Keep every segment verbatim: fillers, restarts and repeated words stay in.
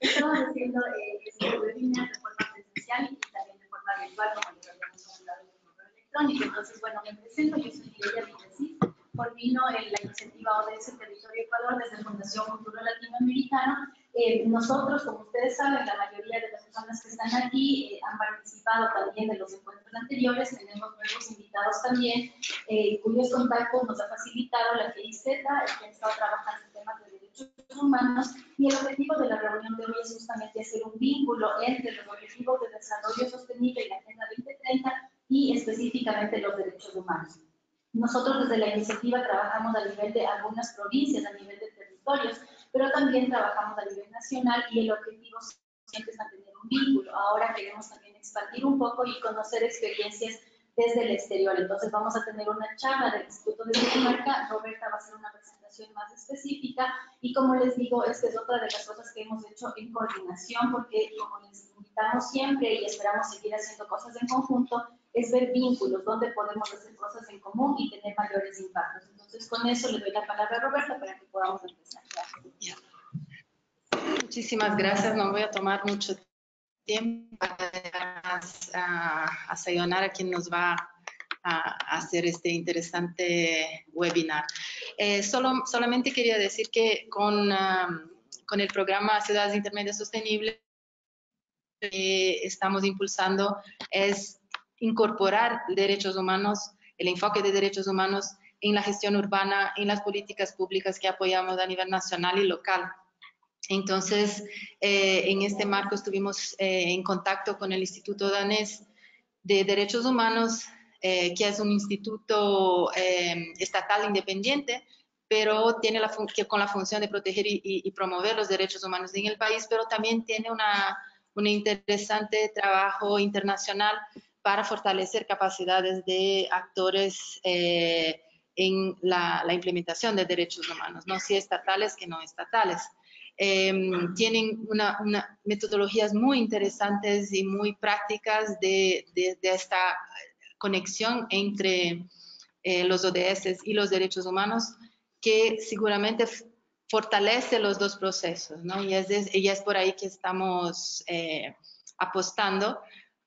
Estamos haciendo eh, este webinar de forma presencial y también de forma virtual, como lo habíamos hablado de correo electrónico. Entonces, bueno, me presento, yo soy Lidia Vidas, coordino la iniciativa O D S Territorio Ecuador desde la Fundación Futuro Latinoamericano. Eh, nosotros, como ustedes saben, la mayoría de las personas que están aquí eh, han participado también de los encuentros anteriores. Tenemos nuevos invitados también, eh, cuyos contactos nos ha facilitado la G I Z, que ha estado trabajando en temas de derechos humanos, y el objetivo de la reunión de hoy es justamente hacer un vínculo entre los objetivos de desarrollo sostenible y la Agenda veinte treinta y específicamente los derechos humanos. Nosotros desde la iniciativa trabajamos a nivel de algunas provincias, a nivel de territorios, pero también trabajamos a nivel nacional y el objetivo siempre es mantener un vínculo. Ahora queremos también expandir un poco y conocer experiencias desde el exterior. Entonces vamos a tener una charla del Instituto de Biblioteca. Roberta va a hacer una presentación más específica y, como les digo, esta es otra de las cosas que hemos hecho en coordinación, porque como les invitamos siempre y esperamos seguir haciendo cosas en conjunto, es ver vínculos, donde podemos hacer cosas en común y tener mayores impactos. Entonces, con eso le doy la palabra a Roberta para que podamos empezar. Gracias. Muchísimas gracias. No voy a tomar mucho tiempo para a, a Sayonara, quien nos va a hacer este interesante webinar. Eh, solo, solamente quería decir que con, um, con el programa Ciudades Intermedias Sostenibles que estamos impulsando es incorporar derechos humanos, el enfoque de derechos humanos en la gestión urbana, en las políticas públicas que apoyamos a nivel nacional y local. Entonces, eh, en este marco estuvimos eh, en contacto con el Instituto Danés de Derechos Humanos, eh, que es un instituto eh, estatal independiente, pero tiene la que con la función de proteger y, y, y promover los derechos humanos en el país, pero también tiene una, un interesante trabajo internacional para fortalecer capacidades de actores eh, en la, la implementación de derechos humanos, no si estatales que no estatales. Eh, tienen una, una metodologías muy interesantes y muy prácticas de, de, de esta conexión entre eh, los O D S y los derechos humanos, que seguramente fortalece los dos procesos, ¿no? Y es, es, y es por ahí que estamos eh, apostando.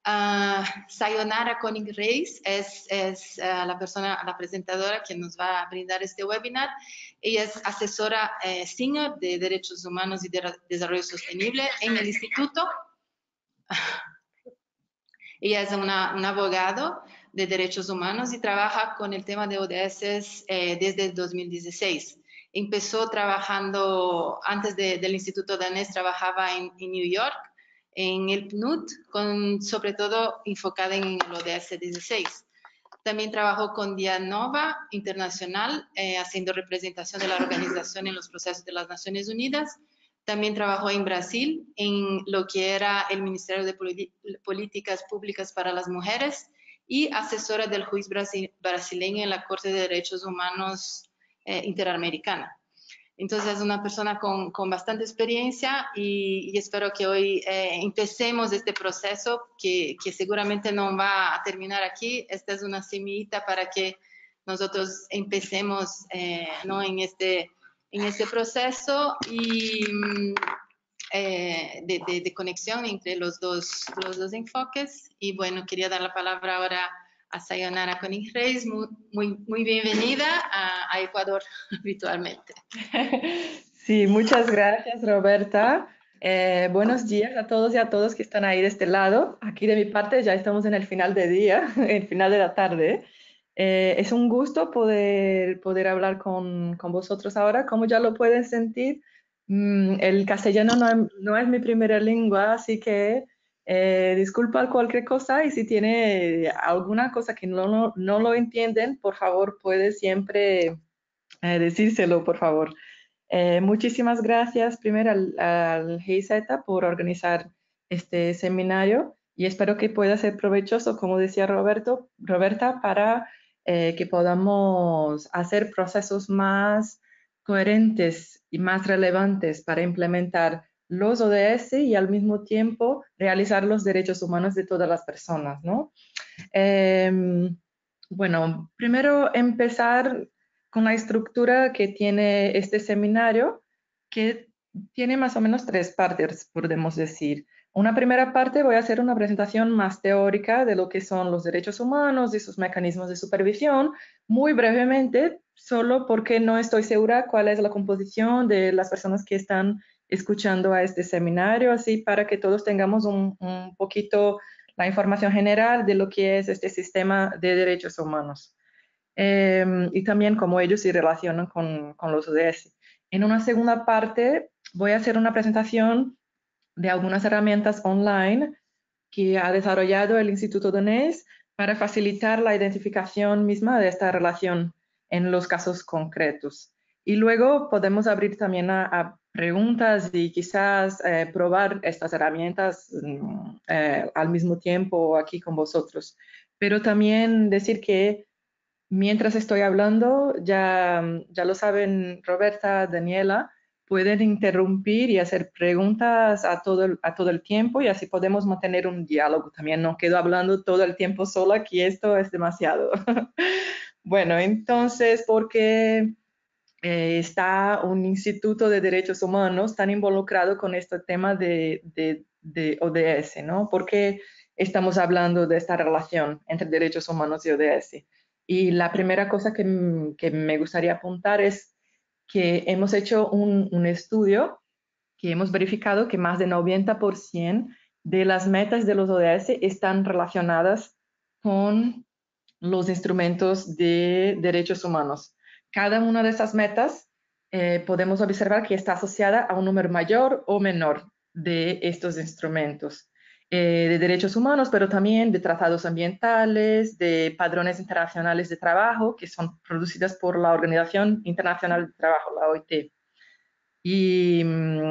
Uh, Sayonara Königsreis es, es uh, la persona, la presentadora que nos va a brindar este webinar. Ella es asesora eh, senior de Derechos Humanos y de Desarrollo Sostenible en el instituto. Ella es una, un abogado de Derechos Humanos y trabaja con el tema de O D S eh, desde el dos mil dieciséis. Empezó trabajando, antes de, del Instituto Danés, trabajaba en, en New York, en el P N U D, con, sobre todo enfocada en el O D S dieciséis. También trabajó con Dianova Internacional, eh, haciendo representación de la organización en los procesos de las Naciones Unidas. También trabajó en Brasil, en lo que era el Ministerio de Políticas Públicas para las Mujeres y asesora del juez brasile brasileño en la Corte de Derechos Humanos eh, Interamericana. Entonces, es una persona con, con bastante experiencia y, y espero que hoy eh, empecemos este proceso que, que seguramente no va a terminar aquí. Esta es una semillita para que nosotros empecemos eh, ¿no? en, este, en este proceso y, eh, de, de, de conexión entre los dos, los dos enfoques. Y bueno, quería dar la palabra ahora a Sayonara Königsreis. Muy, muy, muy bienvenida a, a Ecuador virtualmente. Sí, muchas gracias, Roberta. Eh, buenos días a todos y a todas que están ahí de este lado. Aquí de mi parte ya estamos en el final del día, el final de la tarde. Eh, es un gusto poder, poder hablar con, con vosotros ahora. Como ya lo pueden sentir, mmm, el castellano no, no es mi primera lengua, así que Eh, disculpa cualquier cosa, y si tiene alguna cosa que no, no, no lo entienden, por favor, puede siempre eh, decírselo, por favor. Eh, muchísimas gracias primero al, al G I Z por organizar este seminario y espero que pueda ser provechoso, como decía Roberto, Roberta, para eh, que podamos hacer procesos más coherentes y más relevantes para implementar los O D S y al mismo tiempo realizar los derechos humanos de todas las personas, ¿no? Eh, bueno, primero empezar con la estructura que tiene este seminario, que tiene más o menos tres partes, podemos decir. Una primera parte voy a hacer una presentación más teórica de lo que son los derechos humanos y sus mecanismos de supervisión, muy brevemente, solo porque no estoy segura cuál es la composición de las personas que están escuchando a este seminario, así para que todos tengamos un, un poquito la información general de lo que es este sistema de derechos humanos eh, y también cómo ellos se relacionan con, con los O D S. En una segunda parte voy a hacer una presentación de algunas herramientas online que ha desarrollado el Instituto Danés para facilitar la identificación misma de esta relación en los casos concretos. Y luego podemos abrir también a, a preguntas y quizás eh, probar estas herramientas eh, al mismo tiempo aquí con vosotros. Pero también decir que mientras estoy hablando, ya, ya lo saben Roberta, Daniela, pueden interrumpir y hacer preguntas a todo, el, a todo el tiempo y así podemos mantener un diálogo también. No quedo hablando todo el tiempo sola, aquí esto es demasiado. Bueno, entonces, porque eh, está un Instituto de Derechos Humanos tan involucrado con este tema de, de, de O D S, ¿no? Porque estamos hablando de esta relación entre derechos humanos y O D S. Y la primera cosa que, que me gustaría apuntar es que hemos hecho un, un estudio que hemos verificado que más del noventa por ciento de las metas de los O D S están relacionadas con los instrumentos de derechos humanos. Cada una de esas metas eh, podemos observar que está asociada a un número mayor o menor de estos instrumentos eh, de derechos humanos, pero también de tratados ambientales, de padrones internacionales de trabajo que son producidas por la Organización Internacional de Trabajo, la O I T. Y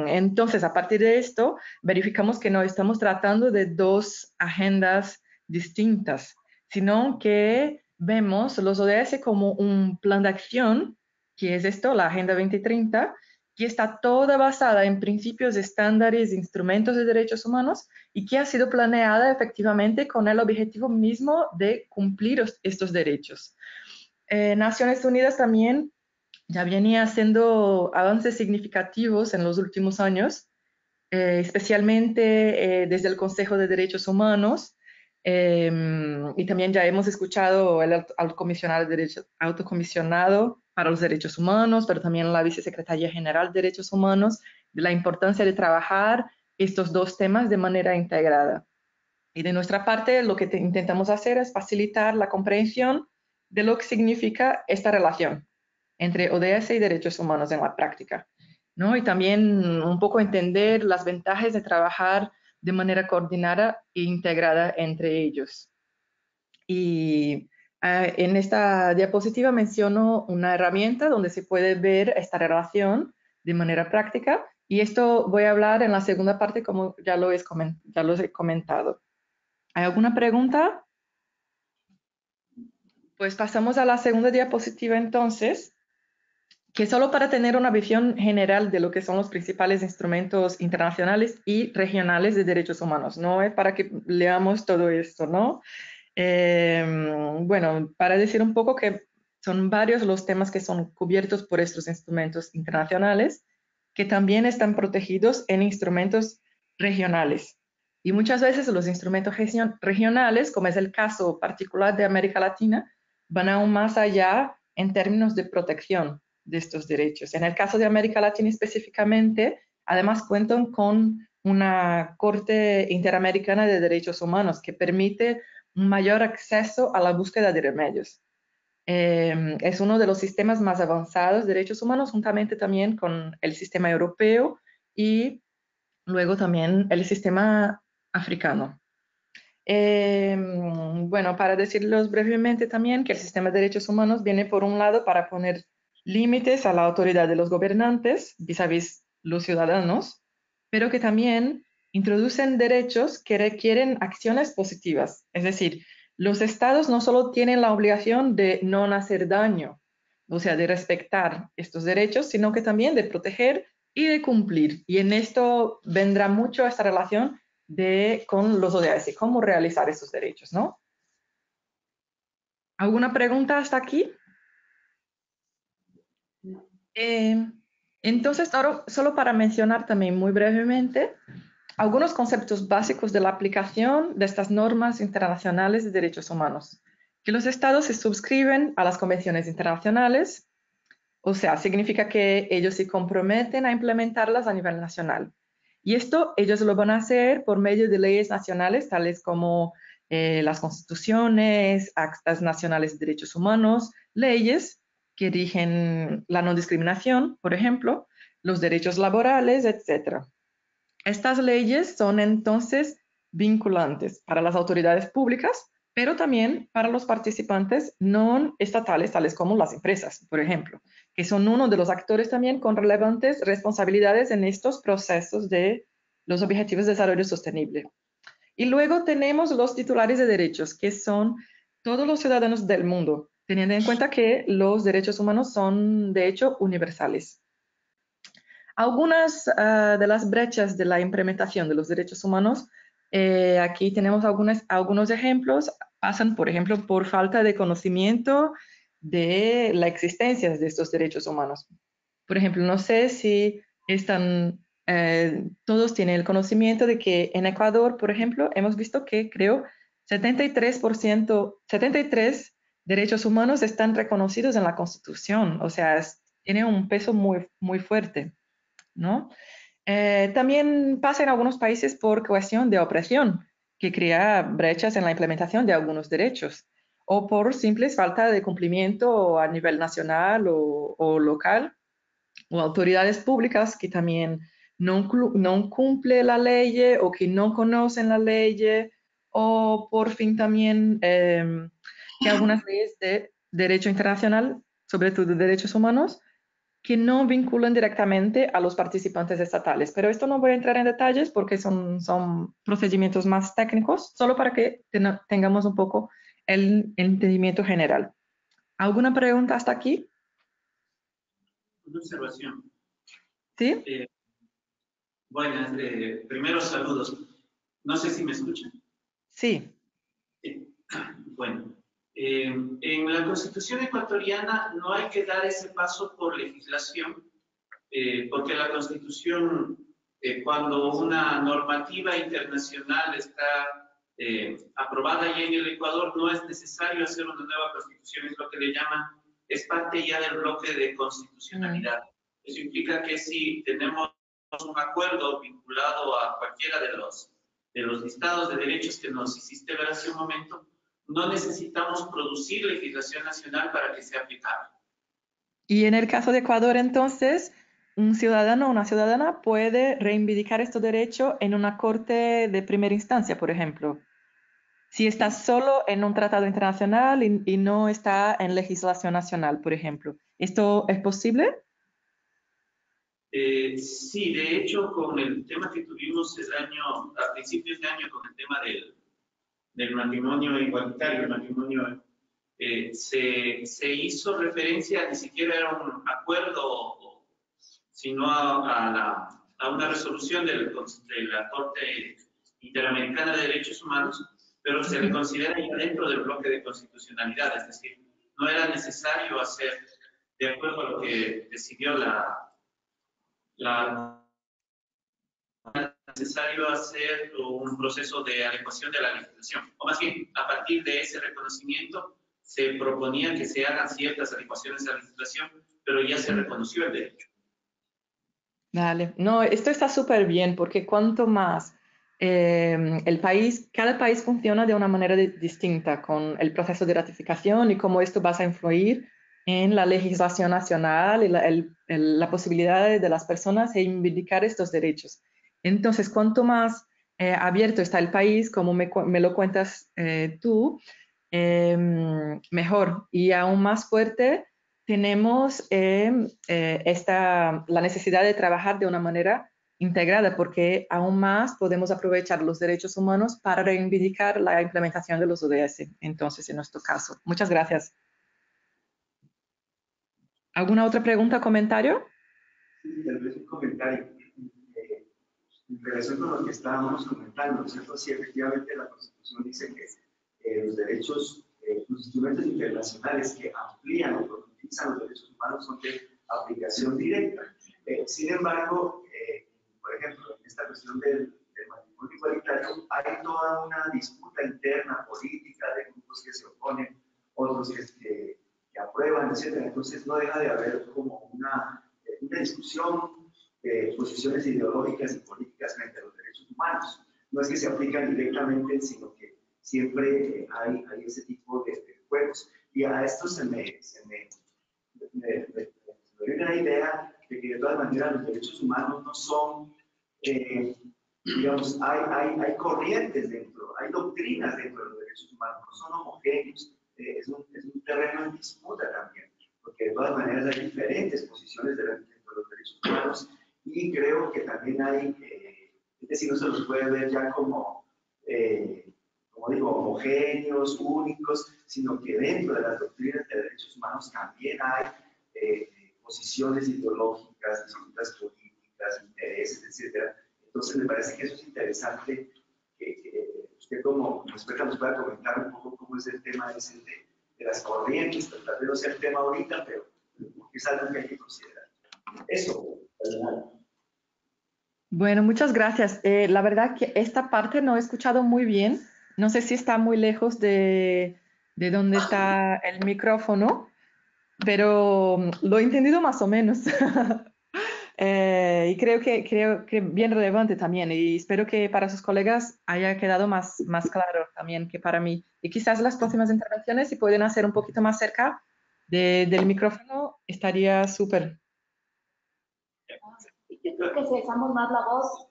entonces, a partir de esto, verificamos que no estamos tratando de dos agendas distintas, sino que vemos los O D S como un plan de acción, que es esto, la Agenda veinte treinta, que está toda basada en principios, estándares, instrumentos de derechos humanos y que ha sido planeada efectivamente con el objetivo mismo de cumplir estos derechos. Eh, Naciones Unidas también ya venía haciendo avances significativos en los últimos años, eh, especialmente eh, desde el Consejo de Derechos Humanos, eh, y también ya hemos escuchado al Autocomisionado de Derechos, Autocomisionado para los Derechos Humanos, pero también la Vicesecretaria General de Derechos Humanos, de la importancia de trabajar estos dos temas de manera integrada. Y de nuestra parte, lo que intentamos hacer es facilitar la comprensión de lo que significa esta relación entre O D S y derechos humanos en la práctica, ¿no? Y también un poco entender las ventajas de trabajar de manera coordinada e integrada entre ellos. Y Uh, en esta diapositiva menciono una herramienta donde se puede ver esta relación de manera práctica y esto voy a hablar en la segunda parte como ya lo, es, ya lo he comentado. ¿Hay alguna pregunta? Pues pasamos a la segunda diapositiva entonces, que solo para tener una visión general de lo que son los principales instrumentos internacionales y regionales de derechos humanos, no es para que leamos todo esto, ¿no? Eh, bueno, para decir un poco que son varios los temas que son cubiertos por estos instrumentos internacionales, que también están protegidos en instrumentos regionales. Y muchas veces los instrumentos regionales, como es el caso particular de América Latina, van aún más allá en términos de protección de estos derechos. En el caso de América Latina específicamente, además cuentan con una Corte Interamericana de Derechos Humanos que permite un mayor acceso a la búsqueda de remedios. Eh, es uno de los sistemas más avanzados de derechos humanos, juntamente también con el sistema europeo y luego también el sistema africano. Eh, bueno, para decirles brevemente también que el sistema de derechos humanos viene por un lado para poner límites a la autoridad de los gobernantes vis a vis los ciudadanos, pero que también introducen derechos que requieren acciones positivas. Es decir, los estados no solo tienen la obligación de no hacer daño, o sea, de respetar estos derechos, sino que también de proteger y de cumplir. Y en esto vendrá mucho esta relación de, con los O D S, cómo realizar estos derechos, ¿no? ¿Alguna pregunta hasta aquí? Eh, Entonces, ahora solo para mencionar también muy brevemente algunos conceptos básicos de la aplicación de estas normas internacionales de derechos humanos, que los estados se suscriben a las convenciones internacionales, o sea, significa que ellos se comprometen a implementarlas a nivel nacional. Y esto ellos lo van a hacer por medio de leyes nacionales, tales como eh, las constituciones, actas nacionales de derechos humanos, leyes que rigen la no discriminación, por ejemplo, los derechos laborales, etcétera. Estas leyes son entonces vinculantes para las autoridades públicas, pero también para los participantes no estatales, tales como las empresas, por ejemplo, que son uno de los actores también con relevantes responsabilidades en estos procesos de los Objetivos de Desarrollo Sostenible. Y luego tenemos los titulares de derechos, que son todos los ciudadanos del mundo, teniendo en cuenta que los derechos humanos son, de hecho, universales. Algunas uh, de las brechas de la implementación de los derechos humanos, eh, aquí tenemos algunas, algunos ejemplos, pasan, por ejemplo, por falta de conocimiento de la existencia de estos derechos humanos. Por ejemplo, no sé si están, eh, todos tienen el conocimiento de que en Ecuador, por ejemplo, hemos visto que, creo, setenta y tres por ciento, setenta y tres derechos humanos están reconocidos en la Constitución, o sea, es, tiene un peso muy, muy fuerte, ¿no? Eh, también pasa en algunos países por cuestión de opresión, que crea brechas en la implementación de algunos derechos, o por simples falta de cumplimiento a nivel nacional o, o local, o autoridades públicas que también no, no cumplen la ley o que no conocen la ley, o por fin también eh, que algunas leyes de derecho internacional, sobre todo de derechos humanos, que no vinculan directamente a los participantes estatales. Pero esto no voy a entrar en detalles porque son, son procedimientos más técnicos, solo para que ten, tengamos un poco el, el entendimiento general. ¿Alguna pregunta hasta aquí? Una observación. ¿Sí? Eh, bueno, eh, primero saludos. No sé si me escuchan. Sí. Eh, bueno. Eh, en la Constitución ecuatoriana no hay que dar ese paso por legislación, eh, porque la Constitución, eh, cuando una normativa internacional está eh, aprobada ya en el Ecuador, no es necesario hacer una nueva Constitución, es lo que le llaman, es parte ya del bloque de constitucionalidad. Eso implica que si tenemos un acuerdo vinculado a cualquiera de los, de los listados de derechos que nos hiciste ver hace un momento, no necesitamos producir legislación nacional para que sea aplicable. Y en el caso de Ecuador, entonces, un ciudadano o una ciudadana puede reivindicar este derecho en una corte de primera instancia, por ejemplo. Si está solo en un tratado internacional y, y no está en legislación nacional, por ejemplo. ¿Esto es posible? Eh, sí, de hecho, con el tema que tuvimos el año, a principios de año, con el tema del del matrimonio igualitario, el matrimonio eh, se, se hizo referencia, ni siquiera era un acuerdo, sino a, a, la, a una resolución del, de la Corte Interamericana de Derechos Humanos, pero se le considera ya dentro del bloque de constitucionalidad, es decir, no era necesario hacer, de acuerdo a lo que decidió la... la necesario hacer un proceso de adecuación de la legislación, o más bien, a partir de ese reconocimiento se proponía que se hagan ciertas adecuaciones a la legislación, pero ya se reconoció el derecho. Vale, no, esto está súper bien, porque cuanto más eh, el país, cada país funciona de una manera de, distinta con el proceso de ratificación y cómo esto va a influir en la legislación nacional y la, el, el, la posibilidad de, de las personas de reivindicar estos derechos. Entonces, cuanto más eh, abierto está el país, como me, me lo cuentas eh, tú, eh, mejor. Y aún más fuerte tenemos eh, eh, esta, la necesidad de trabajar de una manera integrada, porque aún más podemos aprovechar los derechos humanos para reivindicar la implementación de los O D S, entonces, en nuestro caso. Muchas gracias. ¿Alguna otra pregunta o comentario? Sí, tal vez un comentario. En relación con lo que estábamos comentando, ¿no es cierto? Sí, efectivamente la Constitución dice que eh, los derechos, eh, los instrumentos internacionales que amplían o profundizan los derechos humanos son de aplicación directa. Eh, sin embargo, eh, por ejemplo, en esta cuestión del, del matrimonio igualitario hay toda una disputa interna política de grupos que se oponen, otros que, que, que aprueban, etcétera. Entonces no deja de haber como una, una discusión de posiciones ideológicas y políticas frente a los derechos humanos. No es que se aplican directamente, sino que siempre hay, hay ese tipo de, de juegos. Y a esto se me, se me, me, me, me dio una idea de que de todas maneras los derechos humanos no son, eh, digamos, hay, hay, hay corrientes dentro, hay doctrinas dentro de los derechos humanos, no son homogéneos, eh, es, un, es un terreno en disputa también, porque de todas maneras hay diferentes posiciones dentro de los derechos humanos y creo que también hay, eh, es decir, no se los puede ver ya como, eh, como digo, homogéneos, únicos, sino que dentro de las doctrinas de derechos humanos también hay eh, posiciones ideológicas, disputas políticas, intereses, etcétera. Entonces me parece que eso es interesante, que, que usted como experta nos pueda comentar un poco cómo es el tema ese de, de las corrientes, tal vez no sea el tema ahorita, pero es algo que hay que considerar. Eso, adelante. Bueno, muchas gracias. Eh, la verdad que esta parte no he escuchado muy bien. No sé si está muy lejos de, de donde está el micrófono, pero lo he entendido más o menos. eh, y creo que, creo que bien relevante también, y espero que para sus colegas haya quedado más, más claro también que para mí. Y quizás las próximas intervenciones, si pueden hacer un poquito más cerca de, del micrófono, estaría súper. Yo creo que si alzamos más la voz,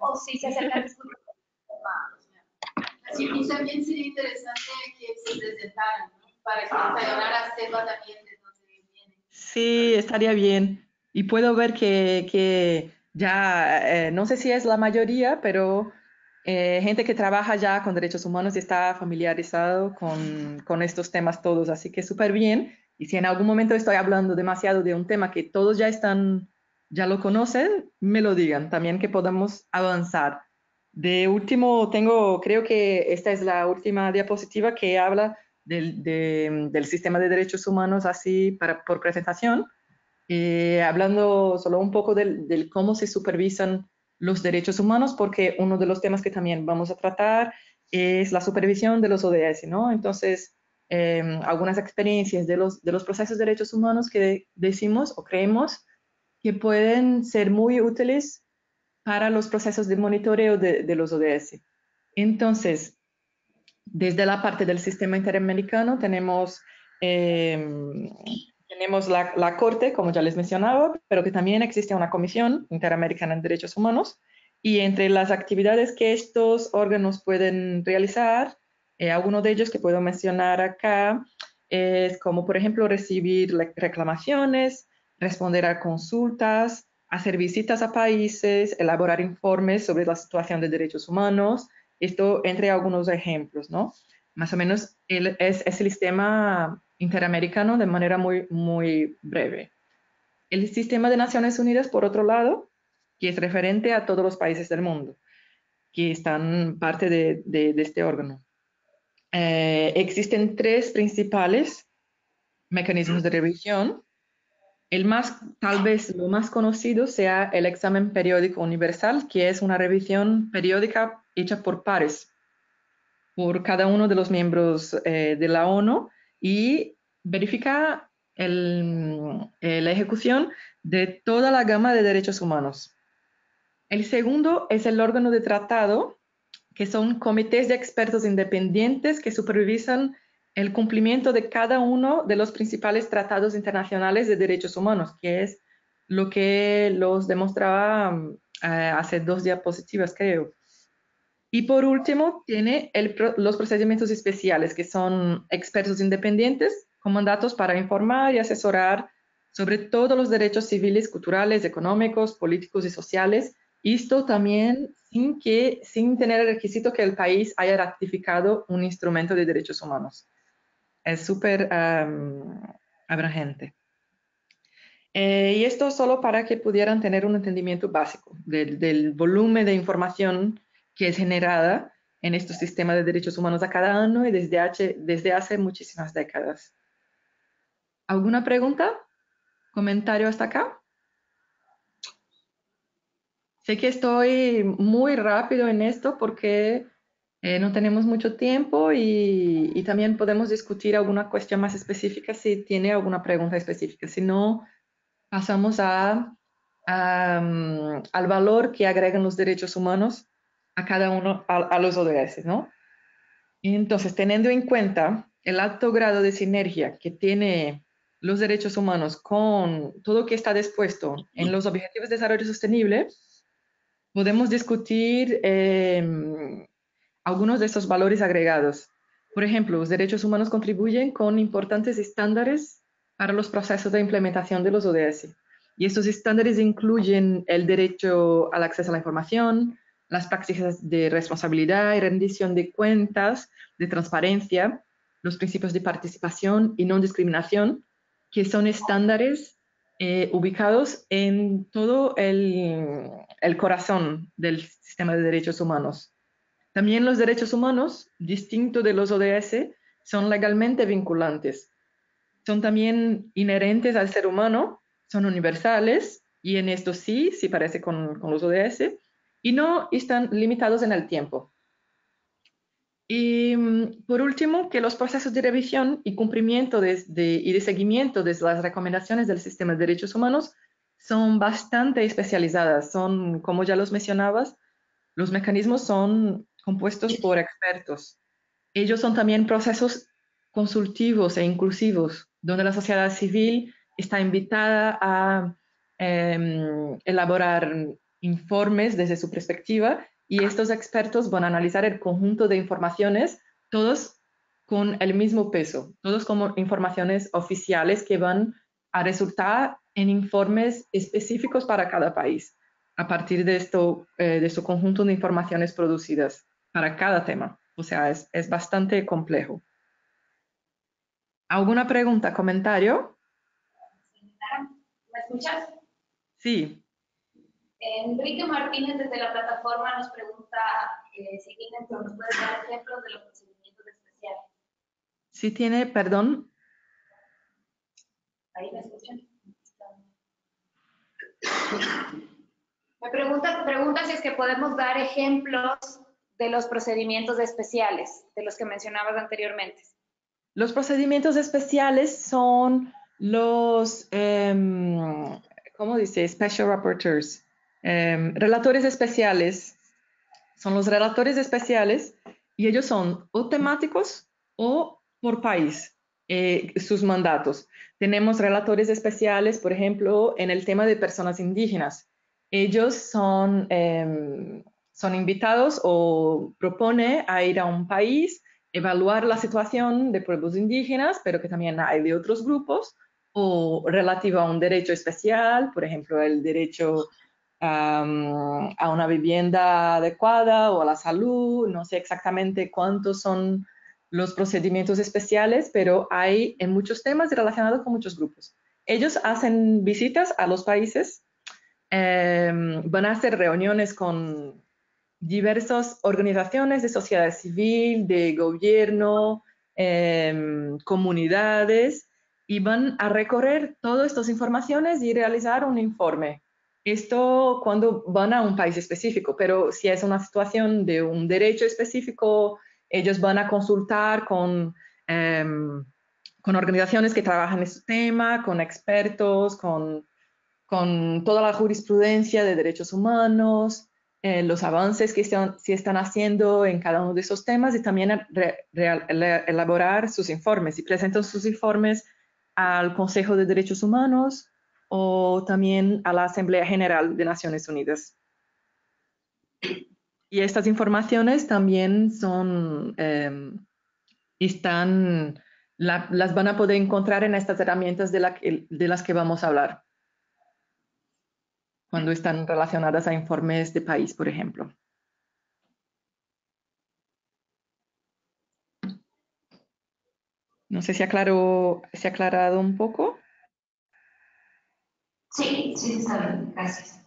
o si se acercan los sí, y también sería interesante que se presentaran, ¿no? Para que Sayonara sepa también de dónde viene. Sí, estaría bien. Y puedo ver que, que ya, eh, no sé si es la mayoría, pero eh, gente que trabaja ya con derechos humanos y está familiarizado con, con estos temas todos, así que súper bien. Y si en algún momento estoy hablando demasiado de un tema que todos ya están, ya lo conocen, me lo digan también, que podamos avanzar. De último, tengo, creo que esta es la última diapositiva que habla del, de, del sistema de derechos humanos así para, por presentación, eh, hablando solo un poco del, del cómo se supervisan los derechos humanos, porque uno de los temas que también vamos a tratar es la supervisión de los O D S, ¿no? Entonces, eh, algunas experiencias de los, de los procesos de derechos humanos que decimos o creemos que pueden ser muy útiles para los procesos de monitoreo de, de los O D S. Entonces, desde la parte del sistema interamericano tenemos, eh, tenemos la, la Corte, como ya les mencionaba, pero que también existe una Comisión Interamericana de Derechos Humanos, y entre las actividades que estos órganos pueden realizar, eh, algunos de ellos que puedo mencionar acá, es como, por ejemplo, recibir reclamaciones, responder a consultas, hacer visitas a países, elaborar informes sobre la situación de derechos humanos, esto entre algunos ejemplos, ¿no? Más o menos el, es, es el sistema interamericano de manera muy, muy breve. El sistema de Naciones Unidas, por otro lado, que es referente a todos los países del mundo, que están parte de, de, de este órgano. Eh, existen tres principales mecanismos de revisión. El más, tal vez lo más conocido sea el Examen Periódico Universal, que es una revisión periódica hecha por pares, por cada uno de los miembros eh, de la ONU, y verifica el, eh, la ejecución de toda la gama de derechos humanos. El segundo es el órgano de tratado, que son comités de expertos independientes que supervisan el cumplimiento de cada uno de los principales tratados internacionales de derechos humanos, que es lo que los demostraba eh, hace dos diapositivas, creo. Y por último, tiene el, los procedimientos especiales, que son expertos independientes con mandatos para informar y asesorar sobre todos los derechos civiles, culturales, económicos, políticos y sociales. Esto también sin, que, sin tener el requisito que el país haya ratificado un instrumento de derechos humanos. Es súper um, abrangente. Eh, y esto solo para que pudieran tener un entendimiento básico del, del volumen de información que es generada en estos sistemas de derechos humanos a cada año y desde hace, desde hace muchísimas décadas. ¿Alguna pregunta? ¿Comentario hasta acá? Sé que estoy muy rápido en esto porque eh, no tenemos mucho tiempo y, y también podemos discutir alguna cuestión más específica si tiene alguna pregunta específica. Si no, pasamos a, a, um, al valor que agregan los derechos humanos a cada uno, a, a los O D S, ¿no? Entonces, teniendo en cuenta el alto grado de sinergia que tiene los derechos humanos con todo lo que está dispuesto en los Objetivos de Desarrollo Sostenible, podemos discutir eh, algunos de estos valores agregados. Por ejemplo, los derechos humanos contribuyen con importantes estándares para los procesos de implementación de los O D S. Y estos estándares incluyen el derecho al acceso a la información, las prácticas de responsabilidad y rendición de cuentas, de transparencia, los principios de participación y no discriminación, que son estándares Eh, ubicados en todo el, el corazón del sistema de derechos humanos. También los derechos humanos, distinto de los O D S, son legalmente vinculantes. Son también inherentes al ser humano, son universales, y en esto sí, sí parece con, con los O D S, y no están limitados en el tiempo. Y por último, que los procesos de revisión y cumplimiento de, de, y de seguimiento de las recomendaciones del sistema de derechos humanos son bastante especializadas. Son, como ya los mencionabas, los mecanismos son compuestos por expertos. Ellos son también procesos consultivos e inclusivos, donde la sociedad civil está invitada a eh, elaborar informes desde su perspectiva. Y estos expertos van a analizar el conjunto de informaciones, todos con el mismo peso, todos como informaciones oficiales que van a resultar en informes específicos para cada país, a partir de esto, eh, de su conjunto de informaciones producidas para cada tema. O sea, es, es bastante complejo. ¿Alguna pregunta, comentario? ¿Me escuchas? Sí. Enrique Martínez desde la plataforma nos pregunta eh, si tienen, nos puedes dar ejemplos de los procedimientos especiales. Sí tiene, perdón. Ahí me escuchan. Me pregunta, pregunta si es que podemos dar ejemplos de los procedimientos especiales, de los que mencionabas anteriormente. Los procedimientos especiales son los, eh, ¿cómo dice? Special Rapporteurs. Eh, relatores especiales, son los relatores especiales y ellos son o temáticos o por país, eh, sus mandatos. Tenemos relatores especiales, por ejemplo, en el tema de personas indígenas. Ellos son, eh, son invitados o propone a ir a un país, evaluar la situación de pueblos indígenas, pero que también hay de otros grupos, o relativo a un derecho especial, por ejemplo, el derecho Um, a una vivienda adecuada o a la salud. No sé exactamente cuántos son los procedimientos especiales, pero hay en muchos temas relacionados con muchos grupos. Ellos hacen visitas a los países, eh, van a hacer reuniones con diversas organizaciones de sociedad civil, de gobierno, eh, comunidades, y van a recorrer todas estas informaciones y realizar un informe. Esto cuando van a un país específico, pero si es una situación de un derecho específico, ellos van a consultar con, eh, con organizaciones que trabajan en este tema, con expertos, con, con toda la jurisprudencia de derechos humanos, eh, los avances que están, se están haciendo en cada uno de esos temas, y también re, re, elaborar sus informes. Y presentan sus informes al Consejo de Derechos Humanos, o también a la Asamblea General de Naciones Unidas. Y estas informaciones también son, eh, están, la, las van a poder encontrar en estas herramientas de, la que, de las que vamos a hablar, cuando están relacionadas a informes de país, por ejemplo. No sé si aclaró, si ha aclarado un poco. Sí, sí, está bien, gracias.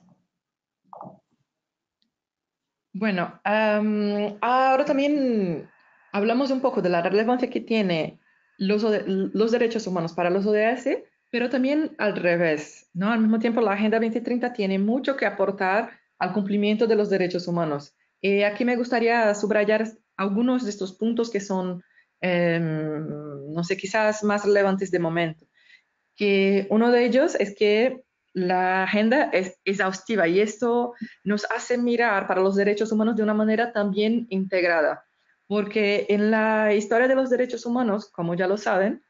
Bueno, um, ahora también hablamos un poco de la relevancia que tiene los, los derechos humanos para los O D S, pero también al revés, ¿no? Al mismo tiempo, la Agenda veinte treinta tiene mucho que aportar al cumplimiento de los derechos humanos. Eh, aquí me gustaría subrayar algunos de estos puntos que son, eh, no sé, quizás más relevantes de momento. Que uno de ellos es que la agenda es exhaustiva y esto nos hace mirar para los derechos humanos de una manera también integrada. Porque en la historia de los derechos humanos, como ya lo saben,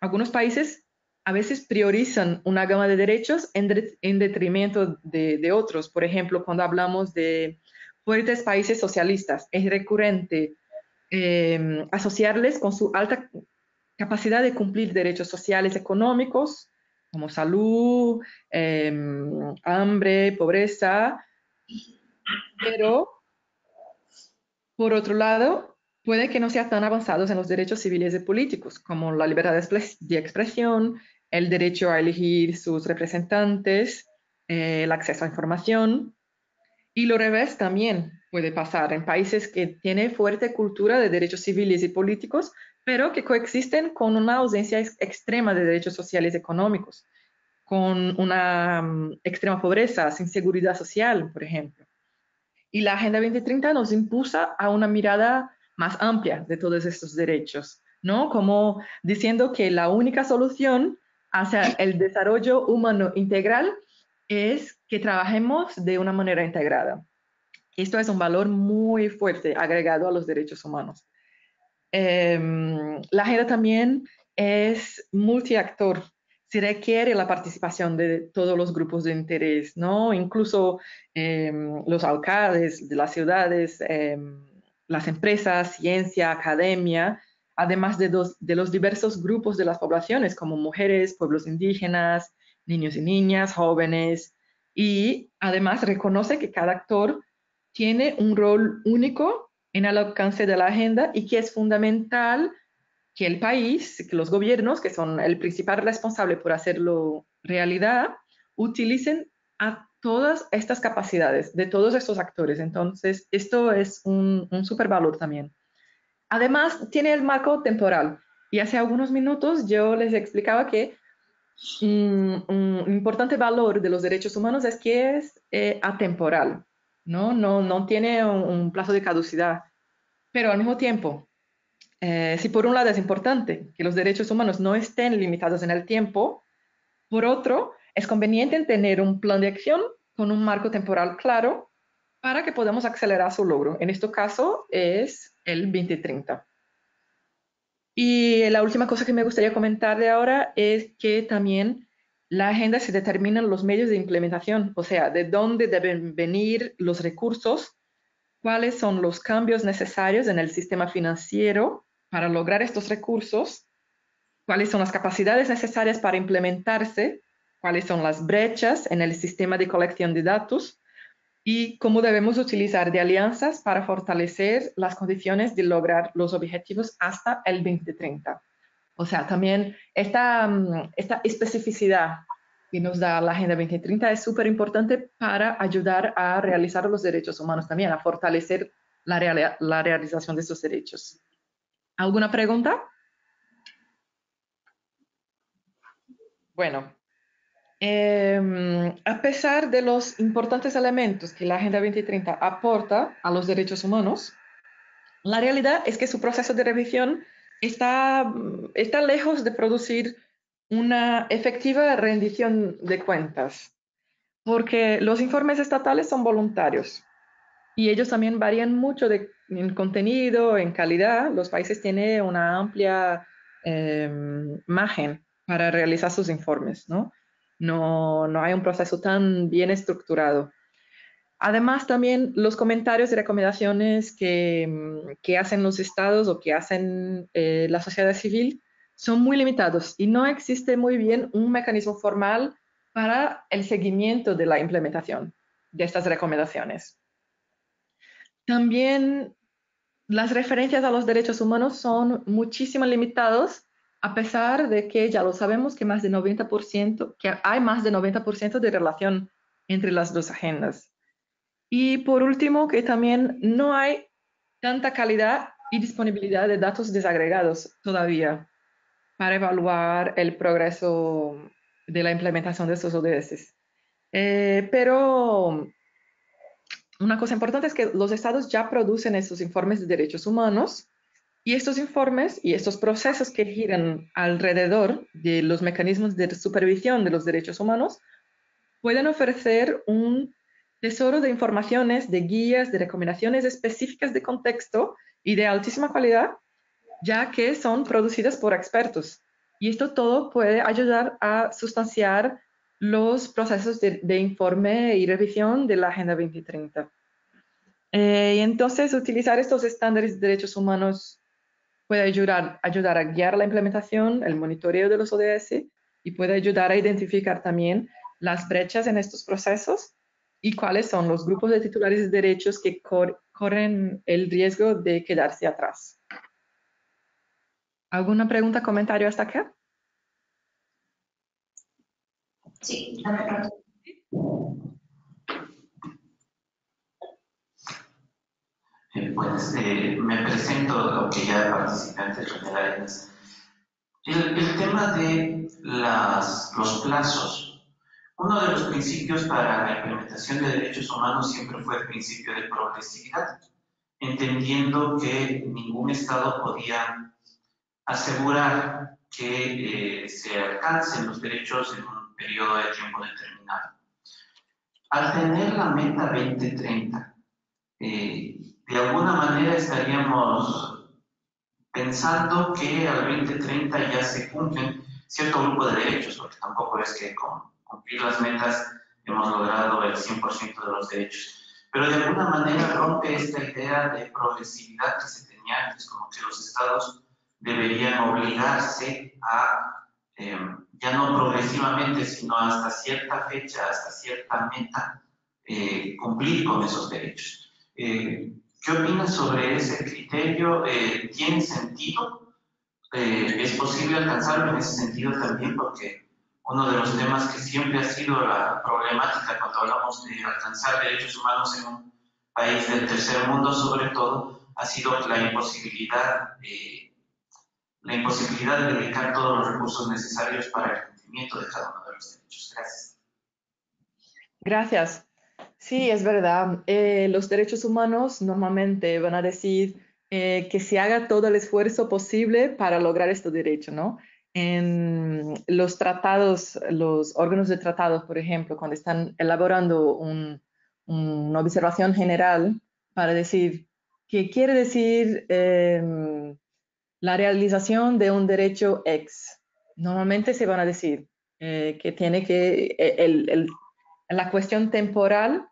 algunos países a veces priorizan una gama de derechos en, de, en detrimento de, de otros. Por ejemplo, cuando hablamos de fuertes países socialistas, es recurrente eh, asociarles con su alta capacidad de cumplir derechos sociales económicos, como salud, eh, hambre, pobreza, pero por otro lado, puede que no sean tan avanzados en los derechos civiles y políticos, como la libertad de expresión, el derecho a elegir sus representantes, eh, el acceso a información. Y lo revés también puede pasar en países que tienen fuerte cultura de derechos civiles y políticos, pero que coexisten con una ausencia extrema de derechos sociales y económicos, con una um, extrema pobreza, sin seguridad social, por ejemplo. Y la Agenda veinte treinta nos impulsa a una mirada más amplia de todos estos derechos, ¿no? Como diciendo que la única solución hacia el desarrollo humano integral es que trabajemos de una manera integrada. Esto es un valor muy fuerte agregado a los derechos humanos. Eh, la agenda también es multiactor. Se requiere la participación de todos los grupos de interés, ¿no? Incluso eh, los alcaldes de las ciudades, eh, las empresas, ciencia, academia, además de, dos, de los diversos grupos de las poblaciones, como mujeres, pueblos indígenas, niños y niñas, jóvenes, y además reconoce que cada actor tiene un rol único en el alcance de la agenda y que es fundamental que el país, que los gobiernos, que son el principal responsable por hacerlo realidad, utilicen a todas estas capacidades de todos estos actores. Entonces, esto es un, un supervalor también. Además, tiene el marco temporal. Y hace algunos minutos yo les explicaba que um, un importante valor de los derechos humanos es que es eh, atemporal, ¿no? No, no tiene un, un plazo de caducidad. Pero al mismo tiempo, Eh, si por un lado es importante que los derechos humanos no estén limitados en el tiempo, por otro, es conveniente tener un plan de acción con un marco temporal claro para que podamos acelerar su logro. En este caso es el veinte treinta. Y la última cosa que me gustaría comentarle ahora es que también la agenda se determinan los medios de implementación, o sea, de dónde deben venir los recursos, cuáles son los cambios necesarios en el sistema financiero para lograr estos recursos, cuáles son las capacidades necesarias para implementarse, cuáles son las brechas en el sistema de colección de datos y cómo debemos utilizar de alianzas para fortalecer las condiciones de lograr los objetivos hasta el veinte treinta. O sea, también esta, esta especificidad que nos da la Agenda veinte treinta es súper importante para ayudar a realizar los derechos humanos también, a fortalecer la, real, la realización de estos derechos. ¿Alguna pregunta? Bueno, eh, a pesar de los importantes elementos que la Agenda veinte treinta aporta a los derechos humanos, la realidad es que su proceso de revisión está, está lejos de producir una efectiva rendición de cuentas, porque los informes estatales son voluntarios y ellos también varían mucho de, en contenido, en calidad. Los países tienen una amplia eh, margen para realizar sus informes, ¿no? No, no hay un proceso tan bien estructurado. Además, también los comentarios y recomendaciones que, que hacen los estados o que hacen eh, la sociedad civil son muy limitados y no existe muy bien un mecanismo formal para el seguimiento de la implementación de estas recomendaciones. También las referencias a los derechos humanos son muchísimo limitados, a pesar de que ya lo sabemos que, más de noventa por ciento, que hay más de noventa por ciento de relación entre las dos agendas. Y por último, que también no hay tanta calidad y disponibilidad de datos desagregados todavía. para evaluar el progreso de la implementación de estos O D S. Eh, pero una cosa importante es que los estados ya producen estos informes de derechos humanos, y estos informes y estos procesos que giran alrededor de los mecanismos de supervisión de los derechos humanos pueden ofrecer un tesoro de informaciones, de guías, de recomendaciones específicas de contexto y de altísima calidad, ya que son producidas por expertos. Y esto todo puede ayudar a sustanciar los procesos de, de informe y revisión de la Agenda veinte treinta. Eh, y entonces, utilizar estos estándares de derechos humanos puede ayudar, ayudar a guiar la implementación, el monitoreo de los O D S, y puede ayudar a identificar también las brechas en estos procesos y cuáles son los grupos de titulares de derechos que cor- corren el riesgo de quedarse atrás. ¿Alguna pregunta, comentario hasta acá? Sí. Eh, pues eh, me presento, aunque ya participantes generales. El, el tema de las, los plazos. Uno de los principios para la implementación de derechos humanos siempre fue el principio de progresividad, entendiendo que ningún Estado podía asegurar que eh, se alcancen los derechos en un periodo de tiempo determinado. Al tener la meta veinte treinta, eh, de alguna manera estaríamos pensando que al veinte treinta ya se cumplen cierto grupo de derechos, porque tampoco es que con cumplir las metas hemos logrado el cien por ciento de los derechos. Pero de alguna manera rompe esta idea de progresividad que se tenía antes, como que los estados deberían obligarse a, eh, ya no progresivamente, sino hasta cierta fecha, hasta cierta meta, eh, cumplir con esos derechos. Eh, ¿Qué opinas sobre ese criterio? Eh, ¿Tiene sentido? Eh, ¿Es posible alcanzarlo en ese sentido también? Porque uno de los temas que siempre ha sido la problemática cuando hablamos de alcanzar derechos humanos en un país del tercer mundo, sobre todo, ha sido la imposibilidad de la imposibilidad de dedicar todos los recursos necesarios para el cumplimiento de cada uno de los derechos. Gracias. Gracias. Sí, es verdad. Eh, los derechos humanos normalmente van a decir eh, que se haga todo el esfuerzo posible para lograr este derecho, ¿no? En los tratados, los órganos de tratados, por ejemplo, cuando están elaborando un, una observación general para decir qué quiere decir eh, la realización de un derecho X. Normalmente se van a decir eh, que tiene que, el, el, la cuestión temporal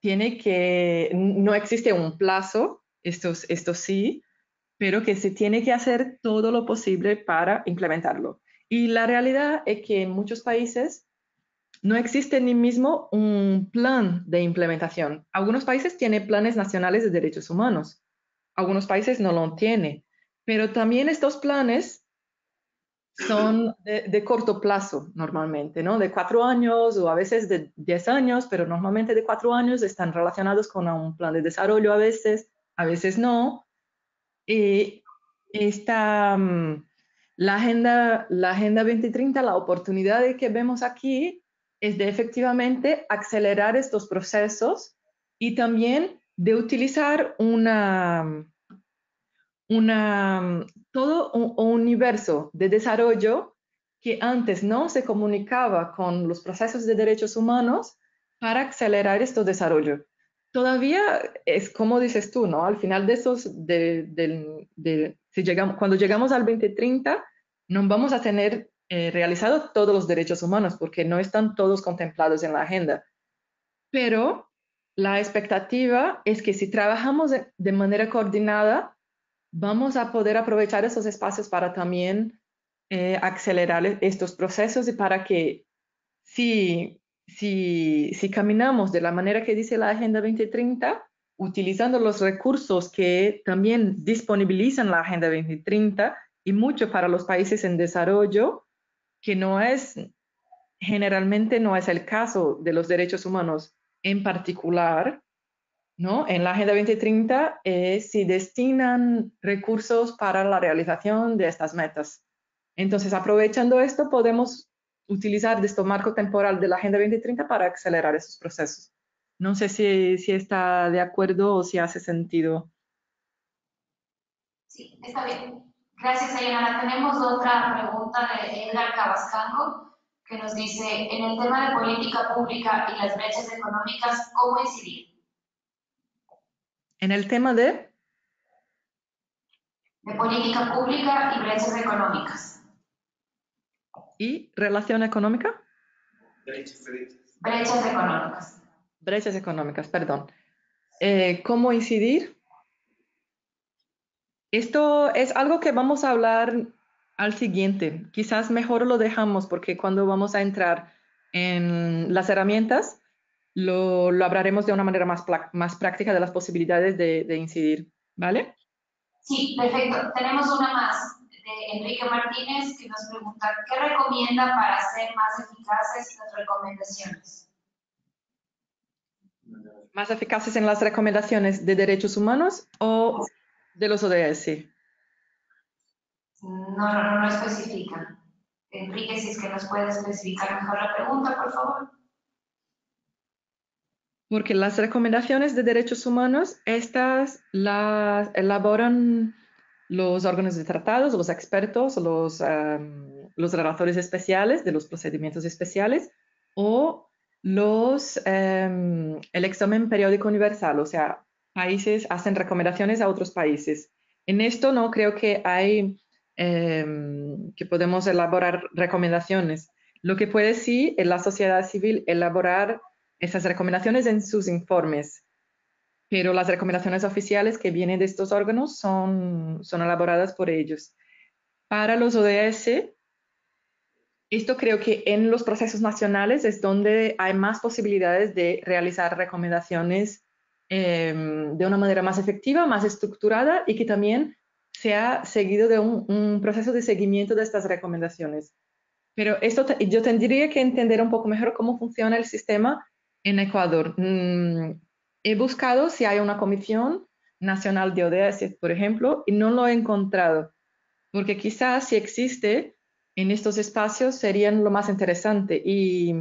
tiene que, no existe un plazo, esto, esto sí, pero que se tiene que hacer todo lo posible para implementarlo. Y la realidad es que en muchos países no existe ni mismo un plan de implementación. Algunos países tienen planes nacionales de derechos humanos, algunos países no lo tienen. Pero también estos planes son de, de corto plazo normalmente, ¿no? De cuatro años o a veces de diez años, pero normalmente de cuatro años están relacionados con un plan de desarrollo a veces, a veces no. Y esta, la, agenda, la Agenda veinte treinta, la oportunidad que vemos aquí es de efectivamente acelerar estos procesos y también de utilizar una... Una, todo un, un universo de desarrollo que antes no se comunicaba con los procesos de derechos humanos para acelerar este desarrollo. Todavía es como dices tú, ¿no? Al final de esos, de, de, de, si llegamos, cuando llegamos al veinte treinta, no vamos a tener eh, realizados todos los derechos humanos porque no están todos contemplados en la agenda. Pero la expectativa es que si trabajamos de, de manera coordinada, vamos a poder aprovechar esos espacios para también eh, acelerar estos procesos y para que si, si, si caminamos de la manera que dice la Agenda veinte treinta, utilizando los recursos que también disponibilizan la Agenda veinte treinta y mucho para los países en desarrollo, que no es, generalmente no es el caso de los derechos humanos en particular, ¿no? En la Agenda veinte treinta eh, se destinan recursos para la realización de estas metas. Entonces, aprovechando esto, podemos utilizar este marco temporal de la Agenda veinte treinta para acelerar esos procesos. No sé si, si está de acuerdo o si hace sentido. Sí, está bien. Gracias, Sayonara. Tenemos otra pregunta de Edgar Cabascango, que nos dice, en el tema de política pública y las brechas económicas, ¿cómo incidir? ¿En el tema de? De política pública y brechas económicas. ¿Y relación económica? Brechas, brechas. Brechas económicas. Brechas económicas, perdón. Eh, ¿Cómo incidir? Esto es algo que vamos a hablar al siguiente. Quizás mejor lo dejamos porque cuando vamos a entrar en las herramientas, lo, lo hablaremos de una manera más, más práctica de las posibilidades de, de incidir, ¿vale? Sí, perfecto. Tenemos una más de Enrique Martínez que nos pregunta, ¿qué recomienda para hacer más eficaces las recomendaciones? ¿Más eficaces en las recomendaciones de derechos humanos o de los O D S? No, no, no especifica. Enrique, si es que nos puede especificar mejor la pregunta, por favor. Porque las recomendaciones de derechos humanos, estas las elaboran los órganos de tratados, los expertos, los, um, los relatores especiales de los procedimientos especiales o Los, eh, el examen periódico universal, o sea, países hacen recomendaciones a otros países. En esto no creo que hay, eh, que podemos elaborar recomendaciones. Lo que puede sí es la sociedad civil elaborar esas recomendaciones en sus informes, pero las recomendaciones oficiales que vienen de estos órganos son, son elaboradas por ellos. Para los O D S, esto creo que en los procesos nacionales es donde hay más posibilidades de realizar recomendaciones eh, de una manera más efectiva, más estructurada y que también sea seguido de un, un proceso de seguimiento de estas recomendaciones. Pero esto te, yo tendría que entender un poco mejor cómo funciona el sistema en Ecuador. Mm, he buscado si hay una comisión nacional de O D S, por ejemplo, y no lo he encontrado, porque quizás si existe en estos espacios serían lo más interesante y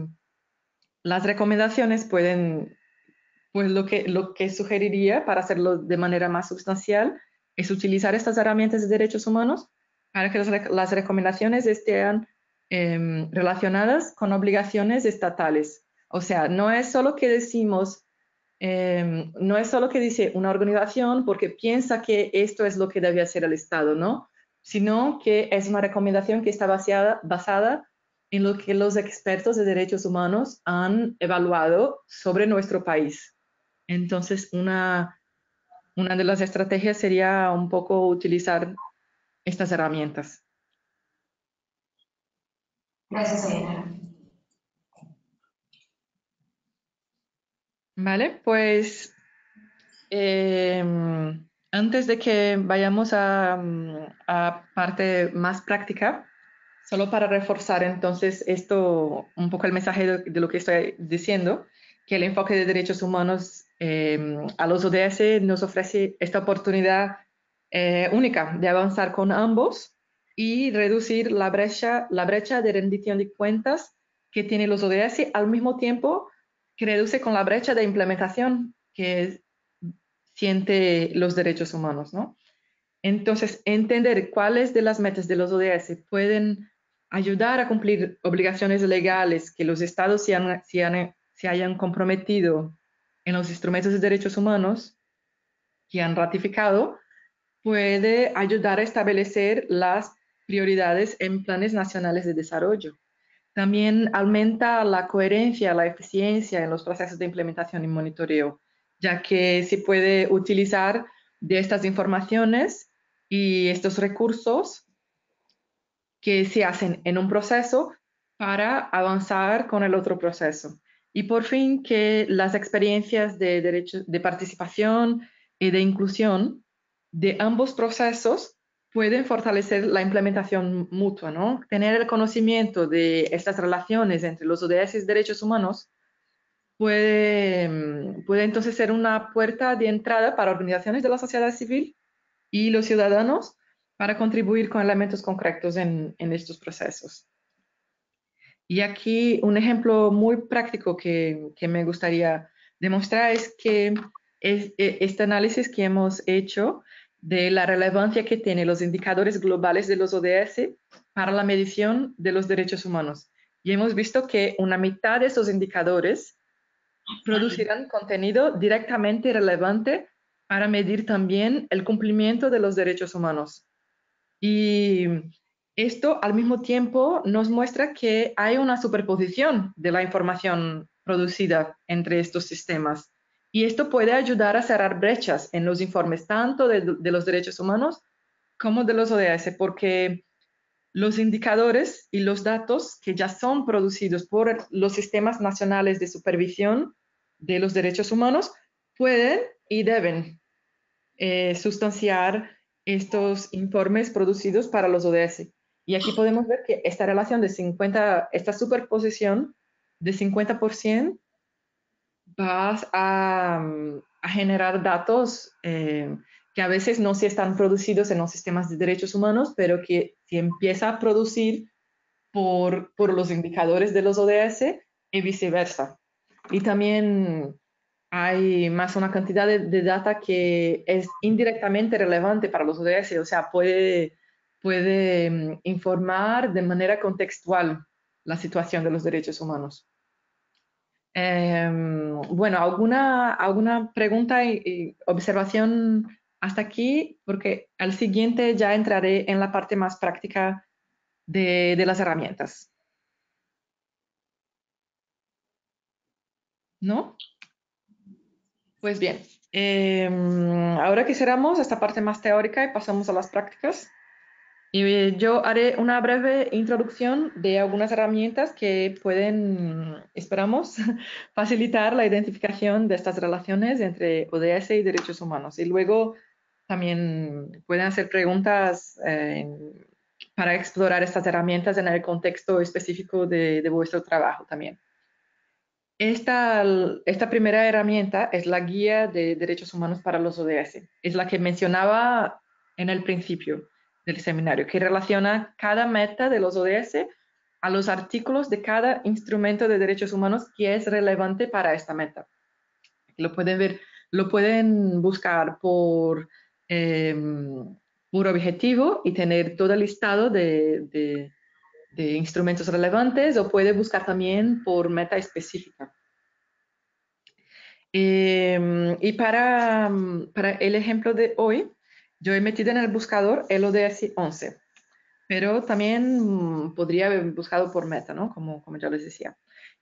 las recomendaciones pueden, pues lo que, lo que sugeriría para hacerlo de manera más sustancial es utilizar estas herramientas de derechos humanos para que los, las recomendaciones estén eh, relacionadas con obligaciones estatales. O sea, no es solo que decimos, eh, no es solo que dice una organización porque piensa que esto es lo que debe hacer el Estado, ¿no? Sino que es una recomendación que está basada, basada en lo que los expertos de derechos humanos han evaluado sobre nuestro país. Entonces, una, una de las estrategias sería un poco utilizar estas herramientas. Gracias, Elena. Vale, pues eh, antes de que vayamos a, a parte más práctica, solo para reforzar entonces esto, un poco el mensaje de, de lo que estoy diciendo, que el enfoque de derechos humanos eh, a los O D S nos ofrece esta oportunidad eh, única de avanzar con ambos y reducir la brecha, la brecha de rendición de cuentas que tienen los O D S, al mismo tiempo que reduce con la brecha de implementación que es siente los derechos humanos, ¿no? Entonces, entender cuáles de las metas de los O D S pueden ayudar a cumplir obligaciones legales que los estados se, han, se, han, se hayan comprometido en los instrumentos de derechos humanos que han ratificado, puede ayudar a establecer las prioridades en planes nacionales de desarrollo. También aumenta la coherencia, la eficiencia en los procesos de implementación y monitoreo, ya que se puede utilizar de estas informaciones y estos recursos que se hacen en un proceso para avanzar con el otro proceso. Y por fin, que las experiencias de derechos de participación y de inclusión de ambos procesos pueden fortalecer la implementación mutua, ¿no? Tener el conocimiento de estas relaciones entre los O D S y derechos humanos Puede, puede entonces ser una puerta de entrada para organizaciones de la sociedad civil y los ciudadanos para contribuir con elementos concretos en, en estos procesos. Y aquí un ejemplo muy práctico que, que me gustaría demostrar es que es, este análisis que hemos hecho de la relevancia que tienen los indicadores globales de los O D S para la medición de los derechos humanos. Y hemos visto que una mitad de esos indicadores producirán contenido directamente relevante para medir también el cumplimiento de los derechos humanos. Y esto al mismo tiempo nos muestra que hay una superposición de la información producida entre estos sistemas. Y esto puede ayudar a cerrar brechas en los informes tanto de, de los derechos humanos como de los O D S, porque los indicadores y los datos que ya son producidos por los sistemas nacionales de supervisión de los derechos humanos pueden y deben eh, sustanciar estos informes producidos para los O D S. Y aquí podemos ver que esta relación de cincuenta, esta superposición de cincuenta por ciento vas a, a generar datos eh, que a veces no se están producidos en los sistemas de derechos humanos, pero que si empieza a producir por, por los indicadores de los O D S y viceversa. Y también hay más una cantidad de, de data que es indirectamente relevante para los O D S, o sea, puede, puede informar de manera contextual la situación de los derechos humanos. Eh, bueno, ¿alguna, alguna pregunta y, y observación hasta aquí? Porque al siguiente ya entraré en la parte más práctica de, de las herramientas. ¿No? Pues bien, eh, ahora que cerramos esta parte más teórica y pasamos a las prácticas, y yo haré una breve introducción de algunas herramientas que pueden, esperamos, facilitar la identificación de estas relaciones entre O D S y derechos humanos. Y luego también pueden hacer preguntas eh, para explorar estas herramientas en el contexto específico de, de vuestro trabajo también. Esta, esta primera herramienta es la Guía de Derechos Humanos para los O D S. Es la que mencionaba en el principio del seminario, que relaciona cada meta de los O D S a los artículos de cada instrumento de derechos humanos que es relevante para esta meta. Lo pueden ver, lo pueden buscar por, eh, por objetivo y tener todo el listado de, de, de instrumentos relevantes, o puede buscar también por meta específica. Eh, y para, para el ejemplo de hoy, yo he metido en el buscador el O D S once, pero también podría haber buscado por meta, ¿no? Como, como ya les decía.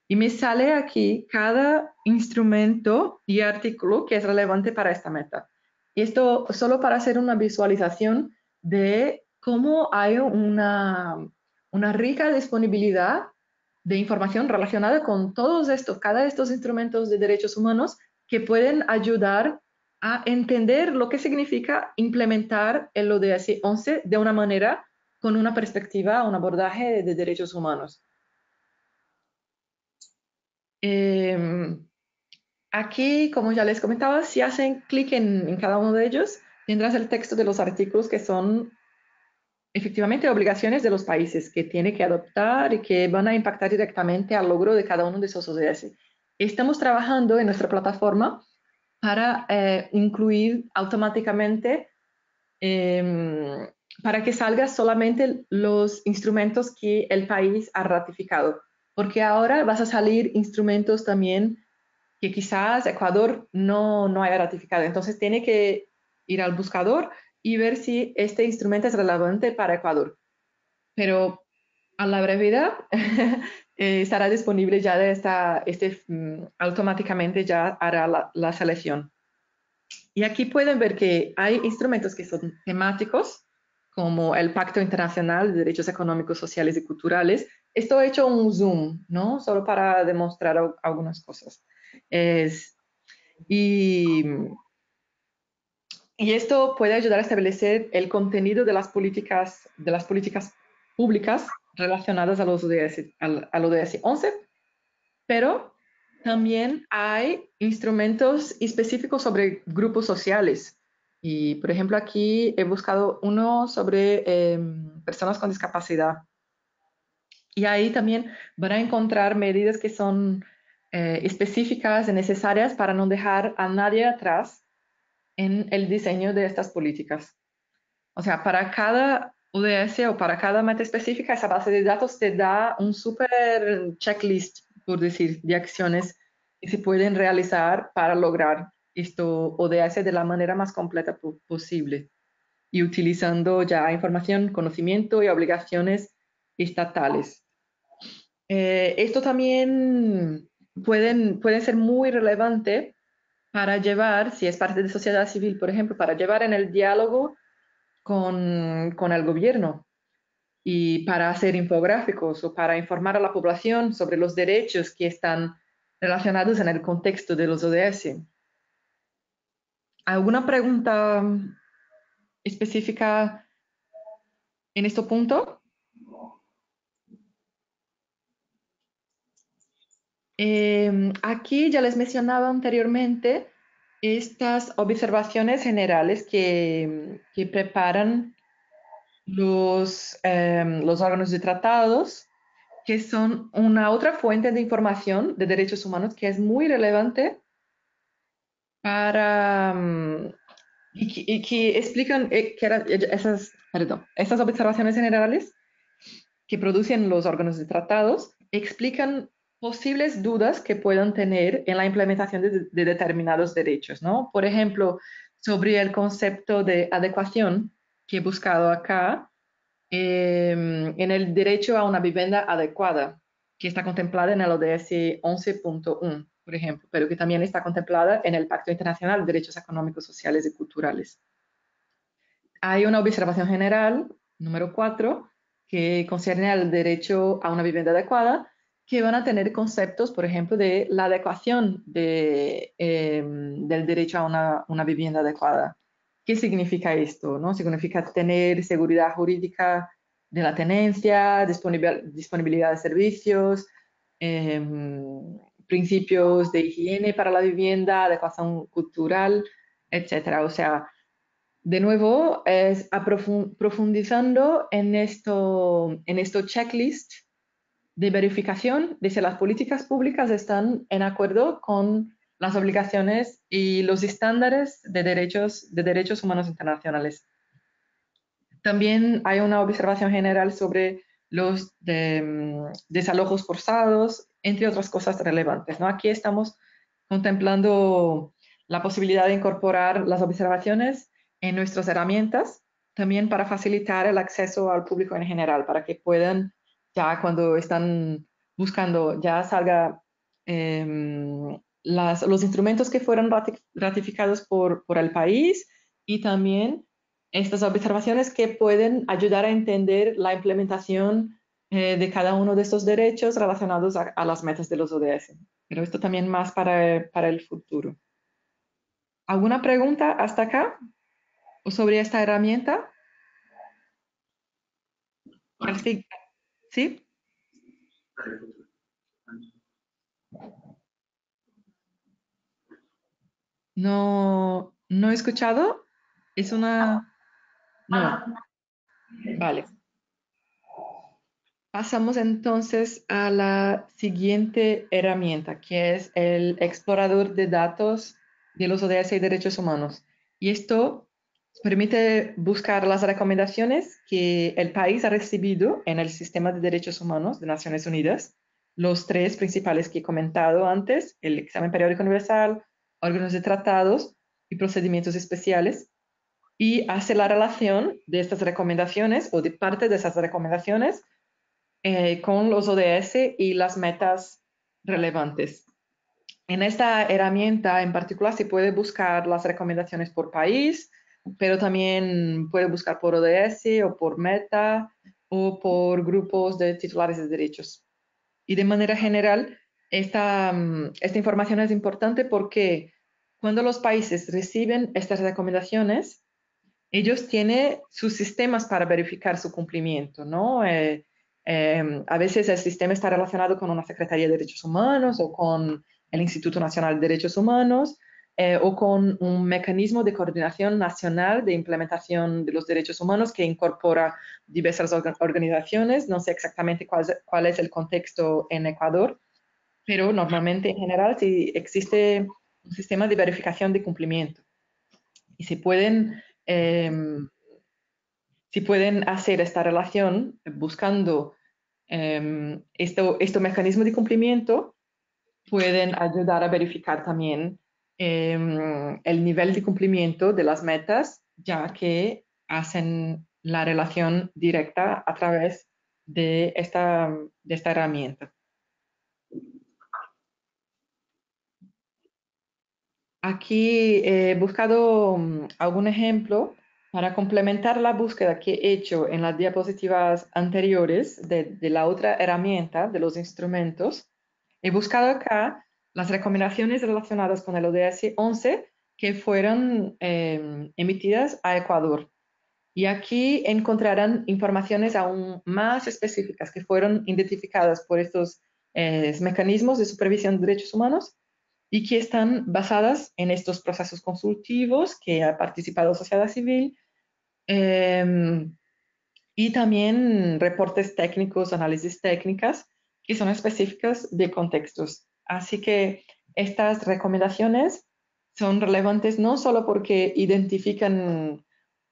Y me sale aquí cada instrumento y artículo que es relevante para esta meta. Y esto solo para hacer una visualización de cómo hay una, una rica disponibilidad de información relacionada con todos estos, cada estos instrumentos de derechos humanos que pueden ayudar a entender lo que significa implementar el O D S once de una manera con una perspectiva, un abordaje de derechos humanos. Eh, aquí, como ya les comentaba, si hacen clic en, en cada uno de ellos, tendrás el texto de los artículos que son efectivamente obligaciones de los países que tienen que adoptar y que van a impactar directamente al logro de cada uno de esos O D S. Estamos trabajando en nuestra plataforma para eh, incluir automáticamente, eh, para que salgan solamente los instrumentos que el país ha ratificado. Porque ahora vas a salir instrumentos también que quizás Ecuador no, no haya ratificado. Entonces tiene que ir al buscador y ver si este instrumento es relevante para Ecuador. Pero a la brevedad eh, estará disponible ya de esta, este, automáticamente ya hará la, la selección. Y aquí pueden ver que hay instrumentos que son temáticos, como el Pacto Internacional de Derechos Económicos, Sociales y Culturales. Esto he hecho un zoom, ¿no? Solo para demostrar a, algunas cosas. Es, y, y esto puede ayudar a establecer el contenido de las políticas, de las políticas públicas relacionadas a los O D S, al, al O D S once, pero también hay instrumentos específicos sobre grupos sociales, Y, por ejemplo, aquí he buscado uno sobre eh, personas con discapacidad. Y ahí también van a encontrar medidas que son eh, específicas y necesarias para no dejar a nadie atrás en el diseño de estas políticas. O sea, para cada O D S o para cada meta específica, esa base de datos te da un súper checklist, por decir, de acciones que se pueden realizar para lograr esto O D S de la manera más completa posible y utilizando ya información, conocimiento y obligaciones estatales. Eh, esto también pueden, puede ser muy relevante para llevar, si es parte de sociedad civil, por ejemplo, para llevar en el diálogo con, con el gobierno y para hacer infográficos o para informar a la población sobre los derechos que están relacionados en el contexto de los O D S. ¿Alguna pregunta específica en este punto? Eh, aquí ya les mencionaba anteriormente estas observaciones generales que, que preparan los, eh, los órganos de tratados, que son una otra fuente de información de derechos humanos que es muy relevante para um, y, que, y que explican eh, que era, esas, perdón, esas observaciones generales que producen los órganos de tratados explican posibles dudas que puedan tener en la implementación de, de determinados derechos, ¿no? Por ejemplo, sobre el concepto de adecuación que he buscado acá eh, en el derecho a una vivienda adecuada que está contemplada en el O D S once punto uno. por ejemplo, pero que también está contemplada en el Pacto Internacional de Derechos Económicos, Sociales y Culturales. Hay una observación general, número cuatro, que concierne al derecho a una vivienda adecuada, que van a tener conceptos, por ejemplo, de la adecuación de, eh, del derecho a una, una vivienda adecuada. ¿Qué significa esto? ¿No? Significa tener seguridad jurídica de la tenencia, disponibilidad de servicios, eh, principios de higiene para la vivienda, adecuación cultural, etcétera. O sea, de nuevo, es profundizando en esto, en esto checklist de verificación de si las políticas públicas están en acuerdo con las obligaciones y los estándares de derechos, de derechos humanos internacionales. También hay una observación general sobre los de, desalojos forzados, entre otras cosas relevantes, ¿no? Aquí estamos contemplando la posibilidad de incorporar las observaciones en nuestras herramientas, también para facilitar el acceso al público en general, para que puedan, ya cuando están buscando, ya salga eh, las, los instrumentos que fueron ratificados por, por el país, y también estas observaciones que pueden ayudar a entender la implementación eh, de cada uno de estos derechos relacionados a, a las metas de los O D S. Pero esto también más para, para el futuro. ¿Alguna pregunta hasta acá o sobre esta herramienta? ¿Sí? No, no he escuchado. Es una... No. Vale. Pasamos entonces a la siguiente herramienta, que es el explorador de datos de los O D S y derechos humanos. Y esto permite buscar las recomendaciones que el país ha recibido en el sistema de derechos humanos de Naciones Unidas, los tres principales que he comentado antes, el Examen Periódico Universal, órganos de tratados y procedimientos especiales, y hace la relación de estas recomendaciones o de parte de esas recomendaciones eh, con los O D S y las metas relevantes. En esta herramienta en particular se puede buscar las recomendaciones por país, pero también puede buscar por O D S o por meta o por grupos de titulares de derechos. Y de manera general, esta, esta información es importante porque cuando los países reciben estas recomendaciones, ellos tienen sus sistemas para verificar su cumplimiento, ¿no? Eh, eh, a veces el sistema está relacionado con una Secretaría de Derechos Humanos o con el Instituto Nacional de Derechos Humanos, eh, o con un mecanismo de coordinación nacional de implementación de los derechos humanos que incorpora diversas organizaciones. No sé exactamente cuál, cuál es el contexto en Ecuador, pero normalmente en general sí existe un sistema de verificación de cumplimiento. Y se pueden, eh, se pueden hacer esta relación buscando eh, esto, este mecanismo de cumplimiento, pueden ayudar a verificar también eh, el nivel de cumplimiento de las metas, ya que hacen la relación directa a través de esta, de esta herramienta. Aquí he buscado algún ejemplo para complementar la búsqueda que he hecho en las diapositivas anteriores de, de la otra herramienta, de los instrumentos. He buscado acá las recomendaciones relacionadas con el O D S once que fueron eh, emitidas a Ecuador. Y aquí encontrarán informaciones aún más específicas que fueron identificadas por estos eh, mecanismos de supervisión de derechos humanos y que están basadas en estos procesos consultivos que ha participado sociedad civil eh, y también reportes técnicos, análisis técnicas que son específicas de contextos. Así que estas recomendaciones son relevantes no solo porque identifican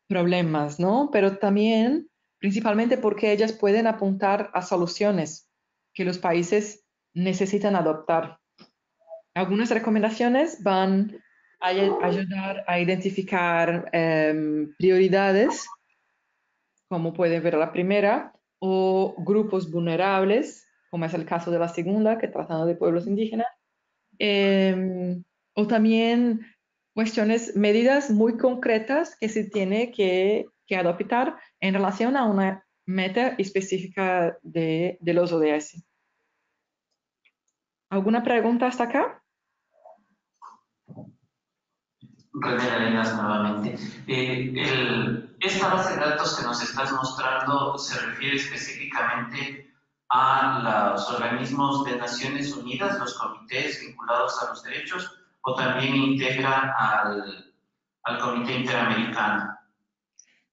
problemas, ¿no? Pero también principalmente porque ellas pueden apuntar a soluciones que los países necesitan adoptar. Algunas recomendaciones van a ayudar a identificar eh, prioridades, como pueden ver la primera, o grupos vulnerables, como es el caso de la segunda, que tratando de pueblos indígenas, eh, o también cuestiones, medidas muy concretas que se tiene que, que adoptar en relación a una meta específica de, de los O D S. ¿Alguna pregunta hasta acá? Gracias nuevamente. Eh, el, esta base de datos que nos estás mostrando se refiere específicamente a los organismos de Naciones Unidas, los comités vinculados a los derechos, o también integra al, al Comité Interamericano.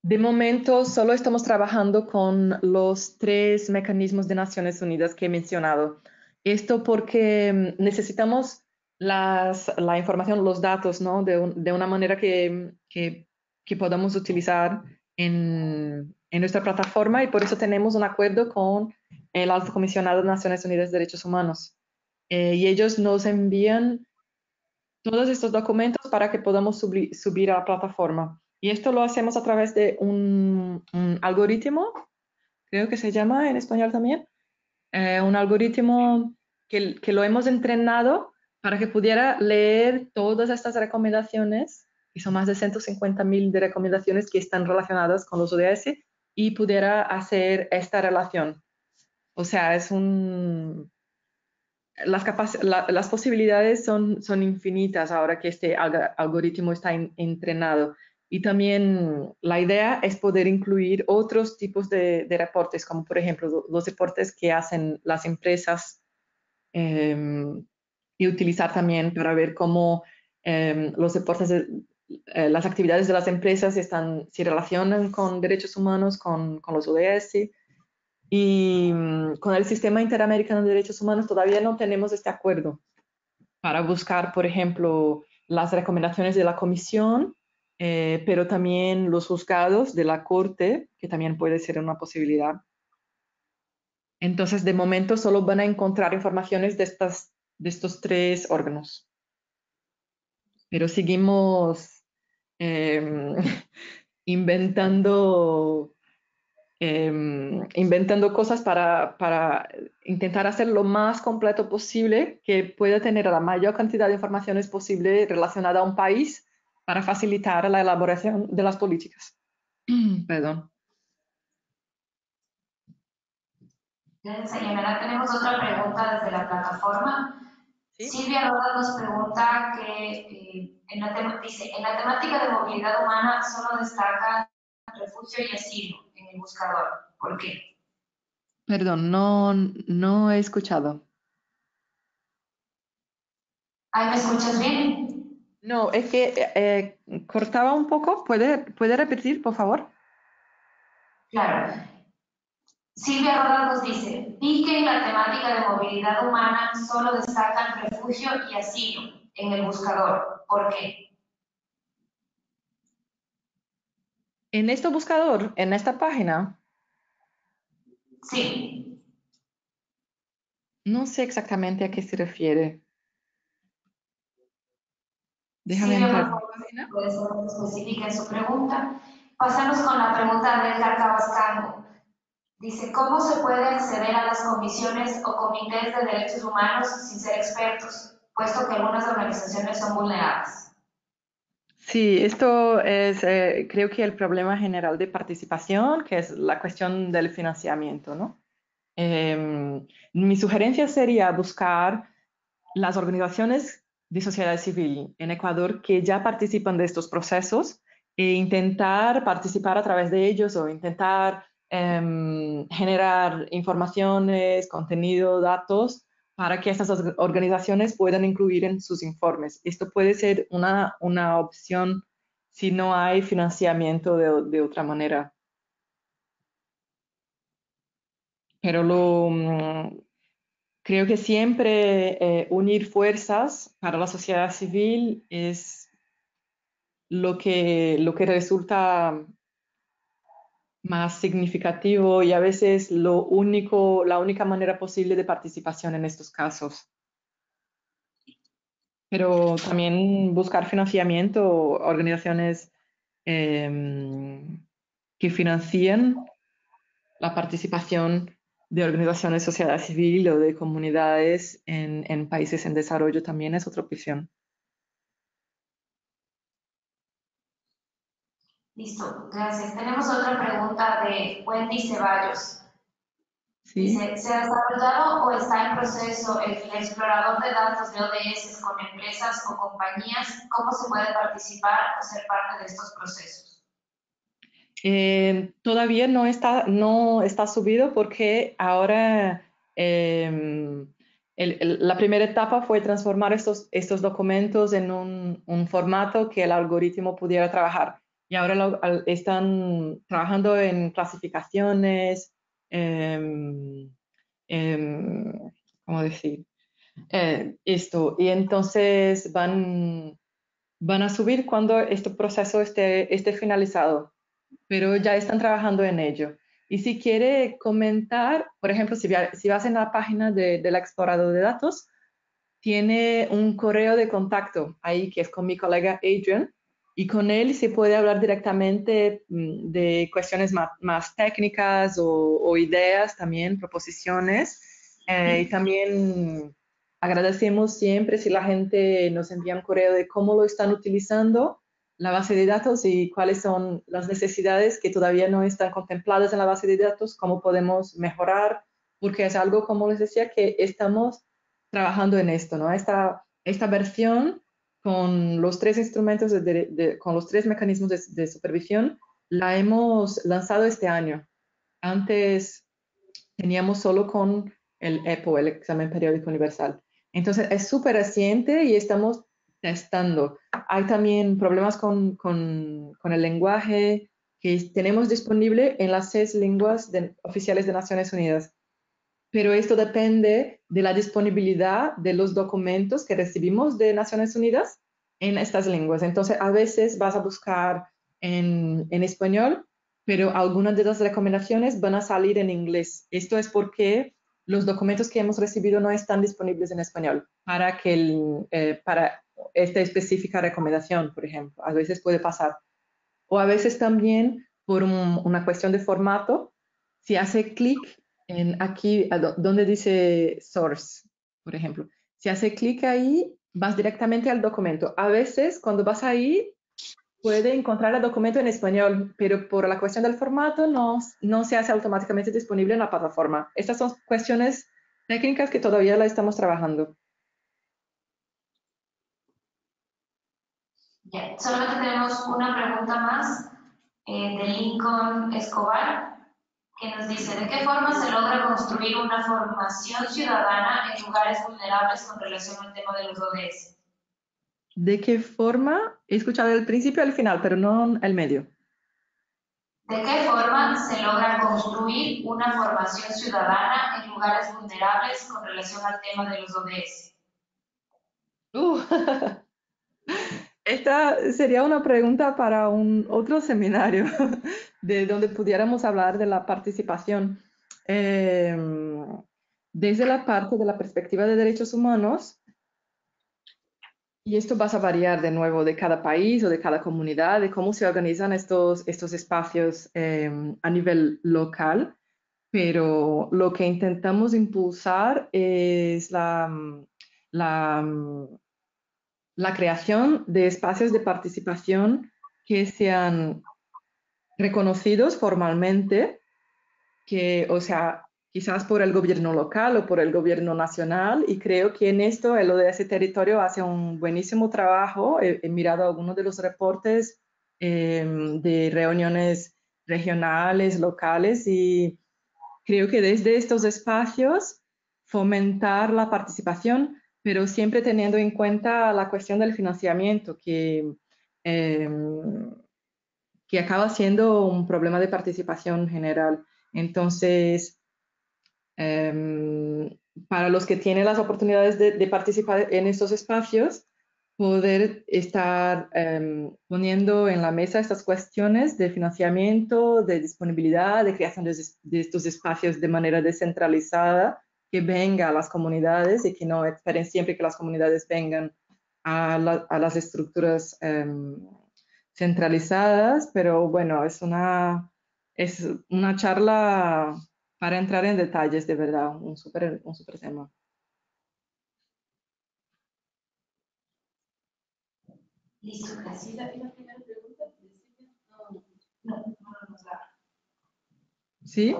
De momento solo estamos trabajando con los tres mecanismos de Naciones Unidas que he mencionado. Esto porque necesitamos las, la información, los datos, ¿no? de, un, de una manera que, que, que podamos utilizar en, en nuestra plataforma, y por eso tenemos un acuerdo con el Autocomisionado de Naciones Unidas de Derechos Humanos. Eh, y ellos nos envían todos estos documentos para que podamos subi subir a la plataforma. Y esto lo hacemos a través de un, un algoritmo, creo que se llama en español también, Eh, un algoritmo que, que lo hemos entrenado para que pudiera leer todas estas recomendaciones, y son más de ciento cincuenta mil de recomendaciones que están relacionadas con los O D S, y pudiera hacer esta relación. O sea, es un, las, capac, la, las posibilidades son, son infinitas ahora que este alg, algoritmo está in, entrenado. Y también la idea es poder incluir otros tipos de, de reportes, como por ejemplo los reportes que hacen las empresas eh, y utilizar también para ver cómo eh, los reportes, de, eh, las actividades de las empresas están, se relacionan con derechos humanos, con, con los O D S. Y con el Sistema Interamericano de Derechos Humanos todavía no tenemos este acuerdo para buscar, por ejemplo, las recomendaciones de la Comisión, Eh, pero también los juzgados de la Corte, que también puede ser una posibilidad. Entonces, de momento, solo van a encontrar informaciones de, estas, de estos tres órganos. Pero seguimos eh, inventando, eh, inventando cosas para, para intentar hacer lo más completo posible, que pueda tener la mayor cantidad de informaciones posible relacionada a un país, para facilitar la elaboración de las políticas. Perdón. Gracias, Sayonara. Tenemos otra pregunta desde la plataforma. ¿Sí? Silvia Rodas nos pregunta que, eh, en la dice, en la temática de movilidad humana solo destaca refugio y asilo en el buscador. ¿Por qué? Perdón, no, no he escuchado. ¿Ay, me escuchas bien? No, es que eh, cortaba un poco. ¿Puede, puede repetir, por favor? Claro. Silvia Rodas nos dice, vi que en la temática de movilidad humana solo destacan refugio y asilo en el buscador. ¿Por qué? ¿En este buscador? ¿En esta página? Sí. No sé exactamente a qué se refiere. Déjame sí, entrar. Puede ser específica en su pregunta. Pasamos con la pregunta de Carcabascango. Dice, ¿cómo se puede acceder a las comisiones o comités de derechos humanos sin ser expertos, puesto que algunas organizaciones son vulnerables? Sí, esto es, eh, creo que el problema general de participación, que es la cuestión del financiamiento, ¿no? Eh, mi sugerencia sería buscar las organizaciones de sociedad civil en Ecuador que ya participan de estos procesos e intentar participar a través de ellos o intentar eh, generar informaciones, contenido, datos, para que estas organizaciones puedan incluir en sus informes. Esto puede ser una, una opción si no hay financiamiento de, de otra manera. Pero lo, creo que siempre eh, unir fuerzas para la sociedad civil es lo que, lo que resulta más significativo y a veces lo único, la única manera posible de participación en estos casos. Pero también buscar financiamiento, organizaciones eh, que financien la participación de organizaciones de sociedad civil o de comunidades en, en países en desarrollo también es otra opción. Listo, gracias. Tenemos otra pregunta de Wendy Ceballos. Sí. Dice, ¿se ha desarrollado o está en proceso el explorador de datos de O D S con empresas o compañías? ¿Cómo se puede participar o ser parte de estos procesos? Eh, todavía no está, no está subido porque ahora eh, el, el, la primera etapa fue transformar estos, estos documentos en un, un formato que el algoritmo pudiera trabajar. Y ahora lo, están trabajando en clasificaciones, eh, eh, ¿cómo decir? Eh, esto. Y entonces van, van a subir cuando este proceso esté, esté finalizado, pero ya están trabajando en ello. Y si quiere comentar, por ejemplo, si, si vas en la página de, del explorador de datos, tiene un correo de contacto ahí que es con mi colega Adrian. Y con él se puede hablar directamente de cuestiones más, más técnicas o, o ideas también, proposiciones. Eh, y también agradecemos siempre si la gente nos envía un correo de cómo lo están utilizando, la base de datos y cuáles son las necesidades que todavía no están contempladas en la base de datos, cómo podemos mejorar, porque es algo, como les decía, que estamos trabajando en esto, ¿no? Esta, esta versión... Con los tres instrumentos, de, de, de, con los tres mecanismos de, de supervisión, la hemos lanzado este año. Antes teníamos solo con el E P O, el Examen Periódico Universal. Entonces, es súper reciente y estamos testando. Hay también problemas con, con, con el lenguaje que tenemos disponible en las seis lenguas de, oficiales de Naciones Unidas. Pero esto depende de la disponibilidad de los documentos que recibimos de Naciones Unidas en estas lenguas. Entonces, a veces vas a buscar en, en español, pero algunas de las recomendaciones van a salir en inglés. Esto es porque los documentos que hemos recibido no están disponibles en español para, que el, eh, para esta específica recomendación, por ejemplo. A veces puede pasar. O a veces también, por un, una cuestión de formato, si hace clic en aquí, donde dice Source, por ejemplo. Si hace clic ahí, vas directamente al documento. A veces, cuando vas ahí, puede encontrar el documento en español, pero por la cuestión del formato no, no se hace automáticamente disponible en la plataforma. Estas son cuestiones técnicas que todavía las estamos trabajando. Yeah. Solamente tenemos una pregunta más eh, de Lincoln Escobar, que nos dice, ¿de qué forma se logra construir una formación ciudadana en lugares vulnerables con relación al tema de los O D S? ¿De qué forma? He escuchado el principio al final, pero no el medio. ¿De qué forma se logra construir una formación ciudadana en lugares vulnerables con relación al tema de los O D S? Uh, esta sería una pregunta para un otro seminario, de donde pudiéramos hablar de la participación. Eh, desde la parte de la perspectiva de derechos humanos, y esto va a variar de nuevo de cada país o de cada comunidad, de cómo se organizan estos, estos espacios eh, a nivel local, pero lo que intentamos impulsar es la, la, la creación de espacios de participación que sean reconocidos formalmente, que, o sea, quizás por el gobierno local o por el gobierno nacional, y creo que en esto el O D S Territorio hace un buenísimo trabajo. He, he mirado algunos de los reportes eh, de reuniones regionales, locales, y creo que desde estos espacios fomentar la participación, pero siempre teniendo en cuenta la cuestión del financiamiento, que, eh, que acaba siendo un problema de participación general. Entonces, Um, para los que tienen las oportunidades de, de participar en estos espacios, poder estar um, poniendo en la mesa estas cuestiones de financiamiento, de disponibilidad, de creación de, de estos espacios de manera descentralizada, que venga a las comunidades y que no esperen siempre que las comunidades vengan a, la, a las estructuras um, centralizadas. Pero bueno, es una, es una charla para entrar en detalles, de verdad, un súper un súper tema. Listo, gracias. ¿Sí?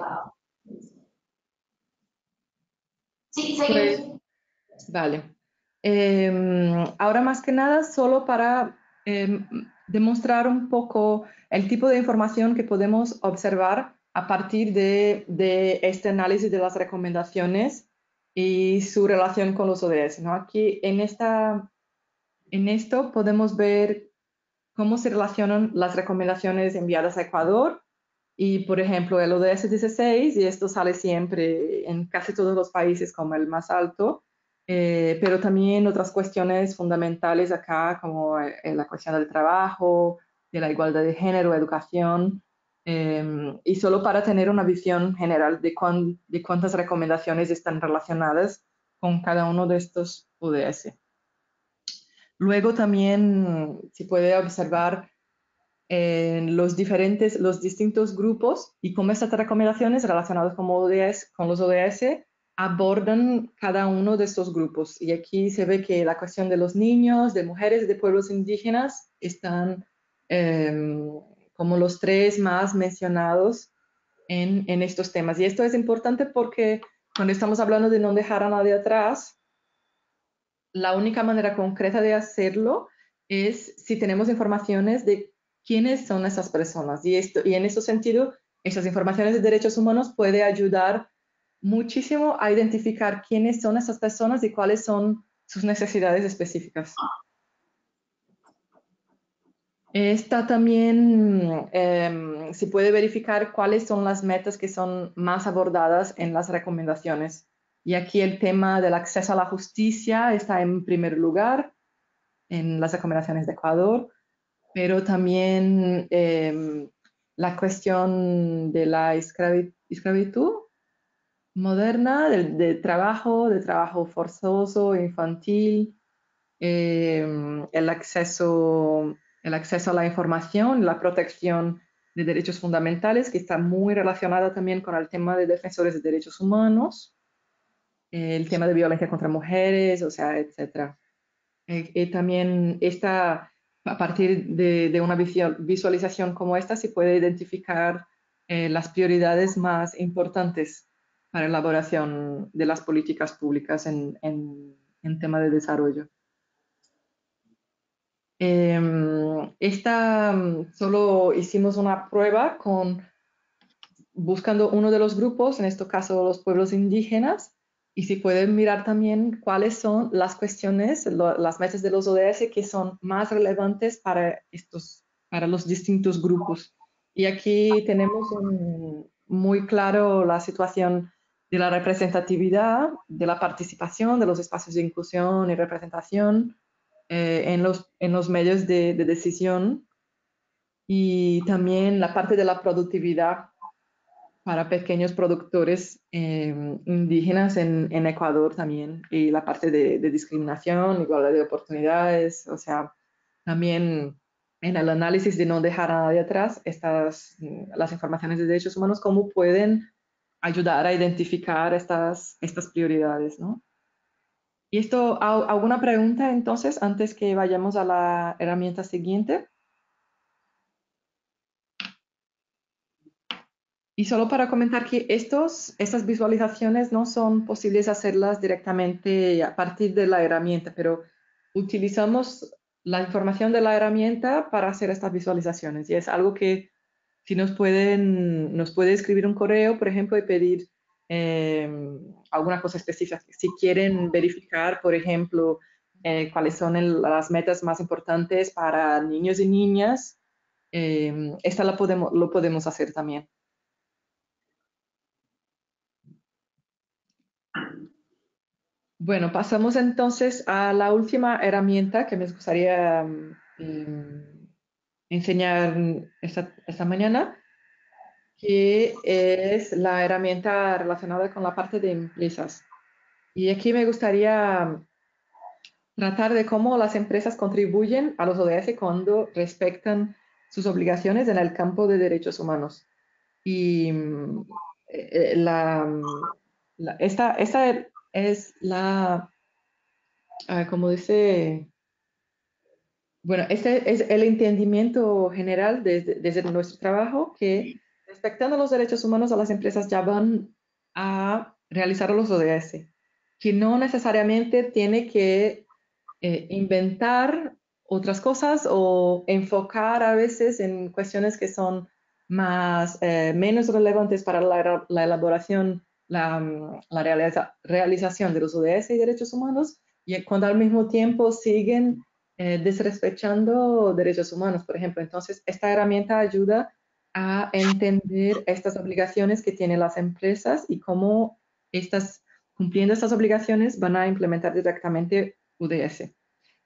Sí, seguimos. Pues, vale. Eh, ahora más que nada, solo para eh, demostrar un poco el tipo de información que podemos observar a partir de, de este análisis de las recomendaciones y su relación con los O D S, ¿no? Aquí en, esta, en esto podemos ver cómo se relacionan las recomendaciones enviadas a Ecuador y, por ejemplo, el O D S dieciséis, y esto sale siempre en casi todos los países como el más alto, eh, pero también otras cuestiones fundamentales acá, como eh, la cuestión del trabajo, de la igualdad de género, educación. Um, y solo para tener una visión general de, cuán, de cuántas recomendaciones están relacionadas con cada uno de estos O D S. Luego también se puede observar eh, los, diferentes, los distintos grupos y cómo estas recomendaciones relacionadas con, O D S, con los O D S abordan cada uno de estos grupos. Y aquí se ve que la cuestión de los niños, de mujeres, de pueblos indígenas están Eh, como los tres más mencionados en, en estos temas. Y esto es importante porque cuando estamos hablando de no dejar a nadie atrás, la única manera concreta de hacerlo es si tenemos informaciones de quiénes son esas personas. Y, esto, y en este sentido, esas informaciones de derechos humanos pueden ayudar muchísimo a identificar quiénes son esas personas y cuáles son sus necesidades específicas. Está también, eh, se puede verificar cuáles son las metas que son más abordadas en las recomendaciones. Y aquí el tema del acceso a la justicia está en primer lugar en las recomendaciones de Ecuador, pero también eh, la cuestión de la esclavitud moderna, del de trabajo, de trabajo forzoso, infantil, eh, el acceso... el acceso a la información, la protección de derechos fundamentales, que está muy relacionada también con el tema de defensores de derechos humanos, el tema de violencia contra mujeres, o sea, etcétera. Y, y también esta, a partir de, de una visualización como esta, se puede identificar eh, las prioridades más importantes para la elaboración de las políticas públicas en, en, en tema de desarrollo. Esta, solo hicimos una prueba con, buscando uno de los grupos, en este caso los pueblos indígenas, Y si pueden mirar también cuáles son las cuestiones, lo, las metas de los O D S que son más relevantes para, estos, para los distintos grupos. Y aquí tenemos un, muy claro la situación de la representatividad, de la participación, de los espacios de inclusión y representación eh, en, los, en los medios de, de decisión, y también la parte de la productividad para pequeños productores eh, indígenas en, en Ecuador también, y la parte de, de discriminación, igualdad de oportunidades, o sea, también en el análisis de no dejar a nadie atrás, estas, las informaciones de derechos humanos, cómo pueden ayudar a identificar estas, estas prioridades, ¿no? Y esto, ¿alguna pregunta entonces antes que vayamos a la herramienta siguiente? Y solo para comentar que estos, estas visualizaciones no son posibles hacerlas directamente a partir de la herramienta, pero utilizamos la información de la herramienta para hacer estas visualizaciones. Y es algo que si nos pueden, nos puede escribir un correo, por ejemplo, y pedir eh, alguna cosa específica. Si quieren verificar, por ejemplo, eh, cuáles son el, las metas más importantes para niños y niñas, eh, esta la podemos, lo podemos hacer también. Bueno, pasamos entonces a la última herramienta que me gustaría eh, enseñar esta, esta mañana, que es la herramienta relacionada con la parte de empresas. Y aquí me gustaría tratar de cómo las empresas contribuyen a los O D S cuando respetan sus obligaciones en el campo de derechos humanos. Y eh, la, la, esta... esta es la, ah, como dice, bueno, este es el entendimiento general desde, desde nuestro trabajo, que respetando los derechos humanos a las empresas ya van a realizar los O D S, que no necesariamente tiene que eh, inventar otras cosas o enfocar a veces en cuestiones que son más, eh, menos relevantes para la, la elaboración, la, la realiza, realización de los O D S y derechos humanos, y cuando al mismo tiempo siguen eh, desrespetando derechos humanos, por ejemplo. Entonces, esta herramienta ayuda a entender estas obligaciones que tienen las empresas y cómo estas, cumpliendo estas obligaciones, van a implementar directamente O D S.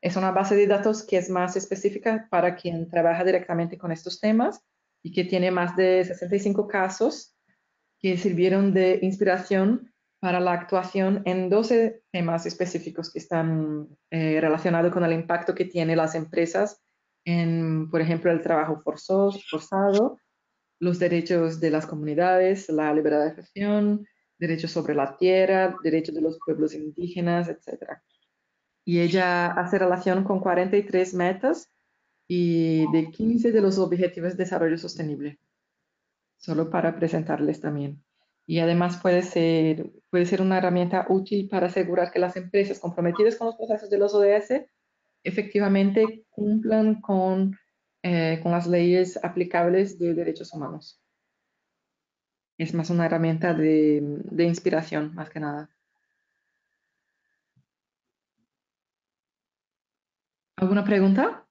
Es una base de datos que es más específica para quien trabaja directamente con estos temas y que tiene más de sesenta y cinco casos que sirvieron de inspiración para la actuación en doce temas específicos que están eh, relacionados con el impacto que tienen las empresas en, por ejemplo, el trabajo forzoso, forzado, los derechos de las comunidades, la libertad de expresión, derechos sobre la tierra, derechos de los pueblos indígenas, etcétera. Y ella hace relación con cuarenta y tres metas y de quince de los objetivos de desarrollo sostenible. Solo para presentarles también. Y además puede ser, puede ser una herramienta útil para asegurar que las empresas comprometidas con los procesos de los O D S efectivamente cumplan con, eh, con las leyes aplicables de derechos humanos. Es más una herramienta de, de inspiración, más que nada. ¿Alguna pregunta?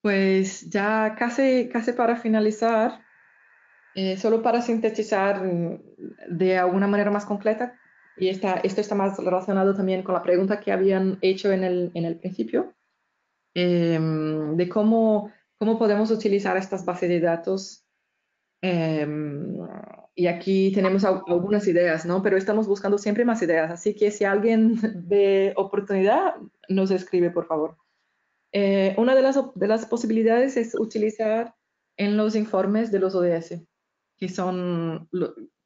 Pues ya casi, casi para finalizar, eh, solo para sintetizar de alguna manera más concreta, y esta, esto está más relacionado también con la pregunta que habían hecho en el, en el principio, eh, de cómo, cómo podemos utilizar estas bases de datos. Eh, y aquí tenemos algunas ideas, ¿no? Pero estamos buscando siempre más ideas, así que si alguien ve oportunidad, nos escribe, por favor. Eh, una de las, de las posibilidades es utilizar en los informes de los O D S, que son,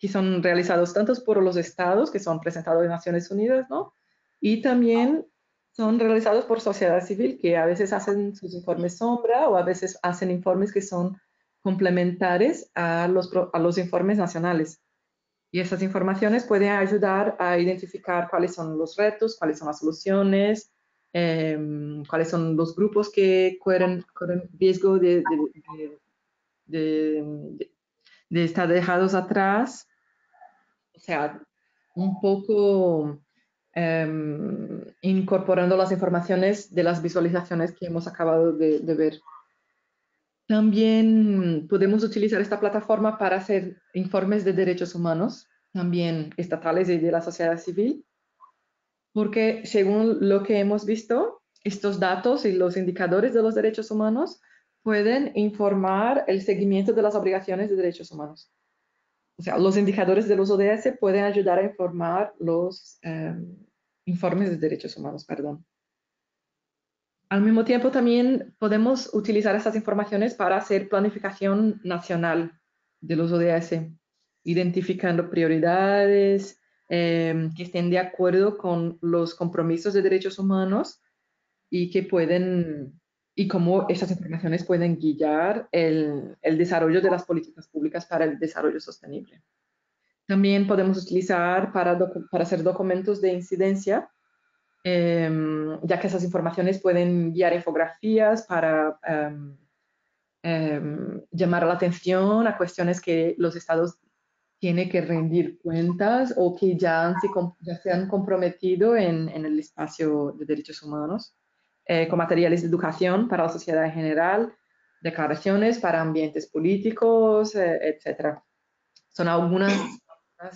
que son realizados tanto por los estados, que son presentados en Naciones Unidas, ¿no? Y también son realizados por sociedad civil, que a veces hacen sus informes sombra o a veces hacen informes que son complementares a los, a los informes nacionales. Y estas informaciones pueden ayudar a identificar cuáles son los retos, cuáles son las soluciones, Eh, cuáles son los grupos que corren, corren riesgo de, de, de, de, de estar dejados atrás, sea, un poco um, incorporando las informaciones de las visualizaciones que hemos acabado de, de ver. También podemos utilizar esta plataforma para hacer informes de derechos humanos, también estatales y de la sociedad civil, porque según lo que hemos visto, estos datos y los indicadores de los derechos humanos pueden informar el seguimiento de las obligaciones de derechos humanos. O sea, los indicadores de los O D S pueden ayudar a informar los eh, informes de derechos humanos, perdón. Al mismo tiempo, también podemos utilizar estas informaciones para hacer planificación nacional de los O D S, identificando prioridades eh, que estén de acuerdo con los compromisos de derechos humanos y que pueden... y cómo estas informaciones pueden guiar el, el desarrollo de las políticas públicas para el desarrollo sostenible. También podemos utilizar para, docu- para hacer documentos de incidencia, eh, ya que esas informaciones pueden guiar infografías para eh, eh, llamar la atención a cuestiones que los estados tienen que rendir cuentas o que ya, han, ya se han comprometido en, en el espacio de derechos humanos. Eh, con materiales de educación para la sociedad en general, declaraciones para ambientes políticos, eh, etcétera. Son algunas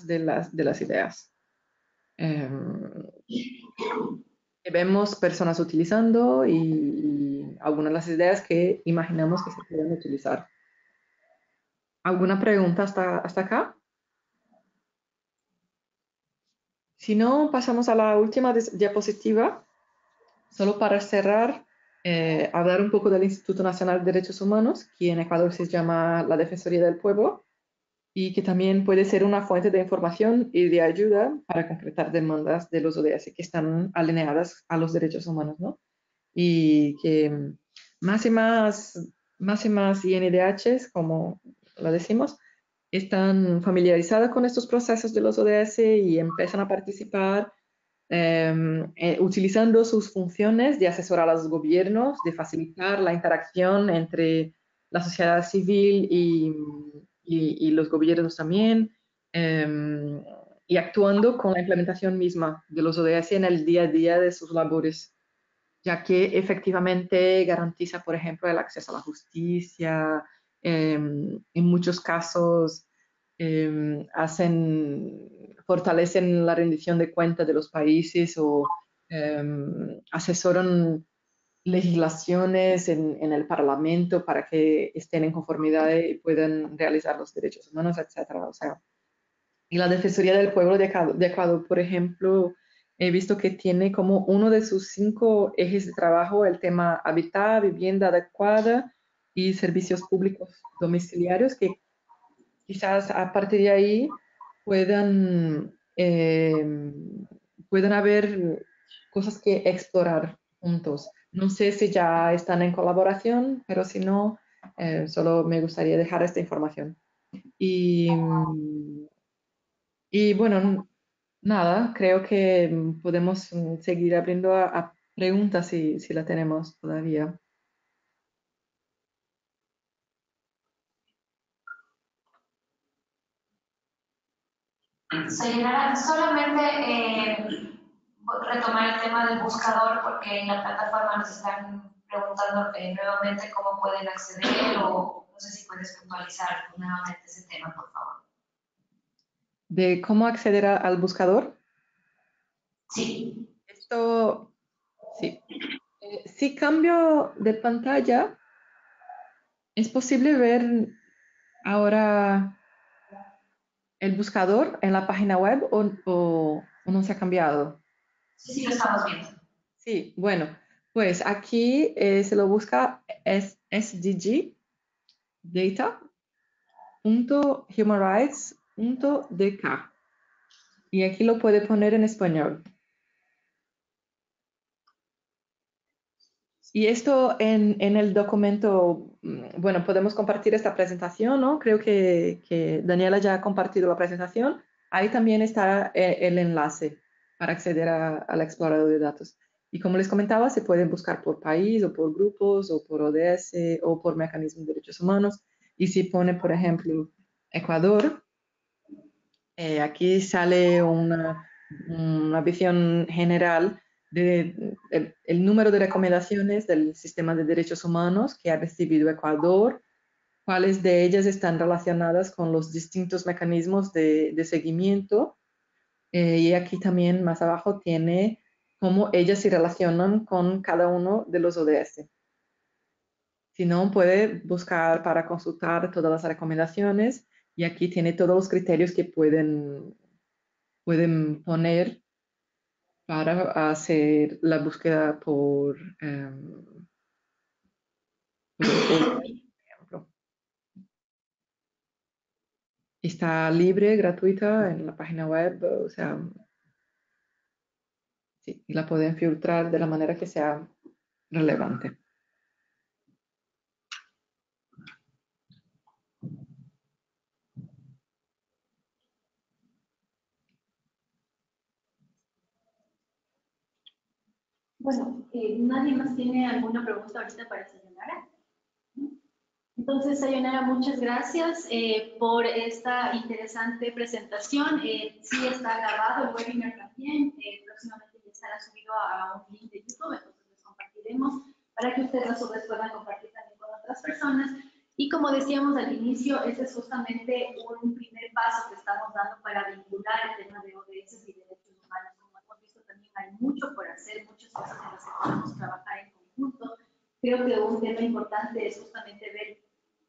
de las, de las ideas. Eh, vemos personas utilizando y, y algunas de las ideas que imaginamos que se pueden utilizar. ¿Alguna pregunta hasta, hasta acá? Si no, pasamos a la última diapositiva. Solo para cerrar, eh, hablar un poco del Instituto Nacional de Derechos Humanos, que en Ecuador se llama la Defensoría del Pueblo, y que también puede ser una fuente de información y de ayuda para concretar demandas de los O D S que están alineadas a los derechos humanos, ¿no? Y que más y más, más y más I N D Hs, como lo decimos, están familiarizadas con estos procesos de los O D S y empiezan a participar Eh, eh, utilizando sus funciones de asesorar a los gobiernos, de facilitar la interacción entre la sociedad civil y, y, y los gobiernos también, eh, y actuando con la implementación misma de los O D S en el día a día de sus labores, ya que efectivamente garantiza, por ejemplo, el acceso a la justicia, eh, en muchos casos eh, hacen... fortalecen la rendición de cuentas de los países o eh, asesoran legislaciones en, en el Parlamento para que estén en conformidad y puedan realizar los derechos humanos, etcétera. O sea, y la Defensoría del Pueblo de Ecuador, de Ecuador, por ejemplo, he visto que tiene como uno de sus cinco ejes de trabajo el tema hábitat, vivienda adecuada y servicios públicos domiciliarios, que quizás a partir de ahí puedan, eh, puedan haber cosas que explorar juntos. No sé si ya están en colaboración, pero si no, eh, solo me gustaría dejar esta información. Y, y bueno, nada, creo que podemos seguir abriendo a, a preguntas si, si la tenemos todavía. Sayonara, solamente eh, retomar el tema del buscador, porque en la plataforma nos están preguntando eh, nuevamente cómo pueden acceder, o no sé si puedes puntualizar nuevamente ese tema, por favor. ¿De cómo acceder a, al buscador? Sí. Esto, sí. Eh, si cambio de pantalla, es posible ver ahora... ¿el buscador en la página web o, o, o no se ha cambiado? Sí, sí, lo estamos viendo. Sí, bueno, pues aquí eh, se lo busca es S D G data punto human rights punto d k y aquí lo puede poner en español. Y esto en, en el documento, bueno, podemos compartir esta presentación, ¿no? Creo que, que Daniela ya ha compartido la presentación. Ahí también está el enlace para acceder a, al explorador de datos. Y como les comentaba, se pueden buscar por país o por grupos o por O D S o por mecanismos de derechos humanos. Y si pone, por ejemplo, Ecuador, Eh, aquí sale una, una visión general del de, el número de recomendaciones del sistema de derechos humanos que ha recibido Ecuador, cuáles de ellas están relacionadas con los distintos mecanismos de, de seguimiento. Eh, y aquí también más abajo tiene cómo ellas se relacionan con cada uno de los O D S. Si no, puede buscar para consultar todas las recomendaciones y aquí tiene todos los criterios que pueden, pueden poner para hacer la búsqueda por, um, por ejemplo. Está libre, gratuita en la página web, o sea, sí, y la pueden filtrar de la manera que sea relevante. Bueno, eh, ¿nadie más tiene alguna pregunta ahorita para Sayonara? Entonces, Sayonara, muchas gracias eh, por esta interesante presentación. Eh, sí está grabado el webinar también. Eh, próximamente ya estará subido a un link de YouTube, entonces los compartiremos para que ustedes a su vez puedan compartir también con otras personas. Y como decíamos al inicio, este es justamente un primer paso que estamos dando para vincular el tema de O D S y de derechos humanos. Hay mucho por hacer, muchas cosas en las que podemos trabajar en conjunto. Creo que un tema importante es justamente ver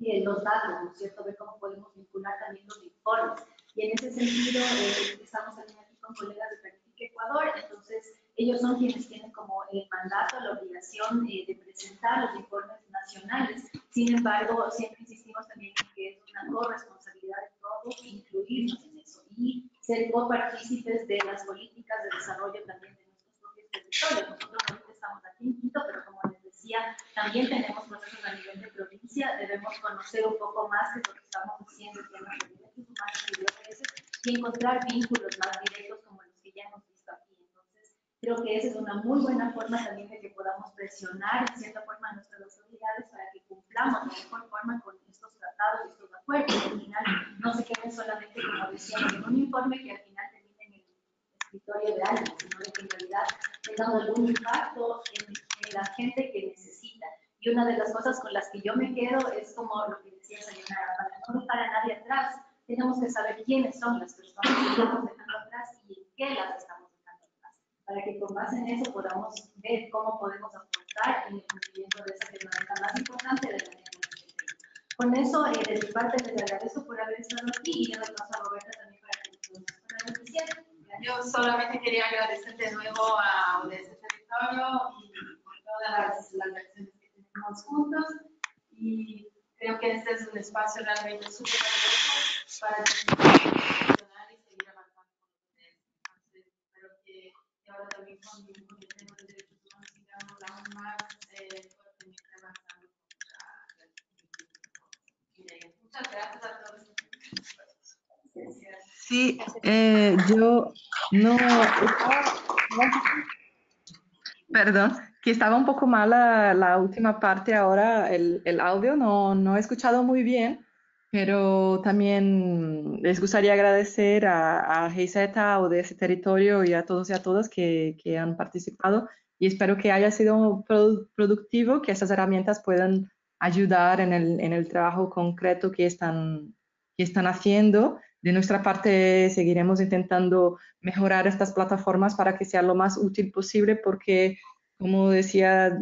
eh, los datos, ¿no es cierto? Ver cómo podemos vincular también los informes. Y en ese sentido, eh, estamos también aquí con colegas de Práctica Ecuador, entonces ellos son quienes tienen como el mandato, la obligación eh, de presentar los informes nacionales. Sin embargo, siempre insistimos también en que es una corresponsabilidad de todos incluirnos en eso y ser copartícipes de las políticas de desarrollo también de nuestros propios territorios. Nosotros ahorita estamos aquí en Quito, pero como les decía, también tenemos procesos a nivel de provincia, debemos conocer un poco más de lo que estamos haciendo en temas de derechos humanos y de O D S y encontrar vínculos más directos como los que ya hemos visto aquí. Entonces, creo que esa es una muy buena forma también de que podamos presionar, en cierta forma, a nuestras autoridades para que cumplamos de mejor forma con estos tratados y estos acuerdos. Al final, no se queden solamente, como decíamos, en un informe que al final termine en el escritorio de alguien, sino de que en realidad tengan algún impacto en, en la gente que necesita. Y una de las cosas con las que yo me quedo es como lo que decía Sayonara, para no dejar a nadie atrás, tenemos que saber quiénes son las personas que estamos dejando atrás y en qué las estamos dejando atrás, para que con base en eso podamos ver cómo podemos aportar en el cumplimiento de esa temática más importante de la gente. Con eso, eh, de mi parte, les agradezco por haber estado aquí y le doy paso a Roberta también para que nos puedan iniciar. Yo solamente quería agradecer de nuevo a O D S Territorio y por todas las, las acciones que tenemos juntos. Y creo que este es un espacio realmente súper valioso para profesional y seguir avanzando con ustedes. Entonces, espero que ahora también con el tema de derechos humanos sigamos aún más. Eh, Muchas gracias a todos. Sí, eh, yo no estaba, perdón, que estaba un poco mala la última parte ahora, el, el audio, no, no he escuchado muy bien, pero también les gustaría agradecer a, a G I Z, a O D S Territorio y a todos y a todas que, que han participado y espero que haya sido pro, productivo, que estas herramientas puedan ayudar en el, en el trabajo concreto que están, que están haciendo. De nuestra parte, seguiremos intentando mejorar estas plataformas para que sea lo más útil posible porque, como decía,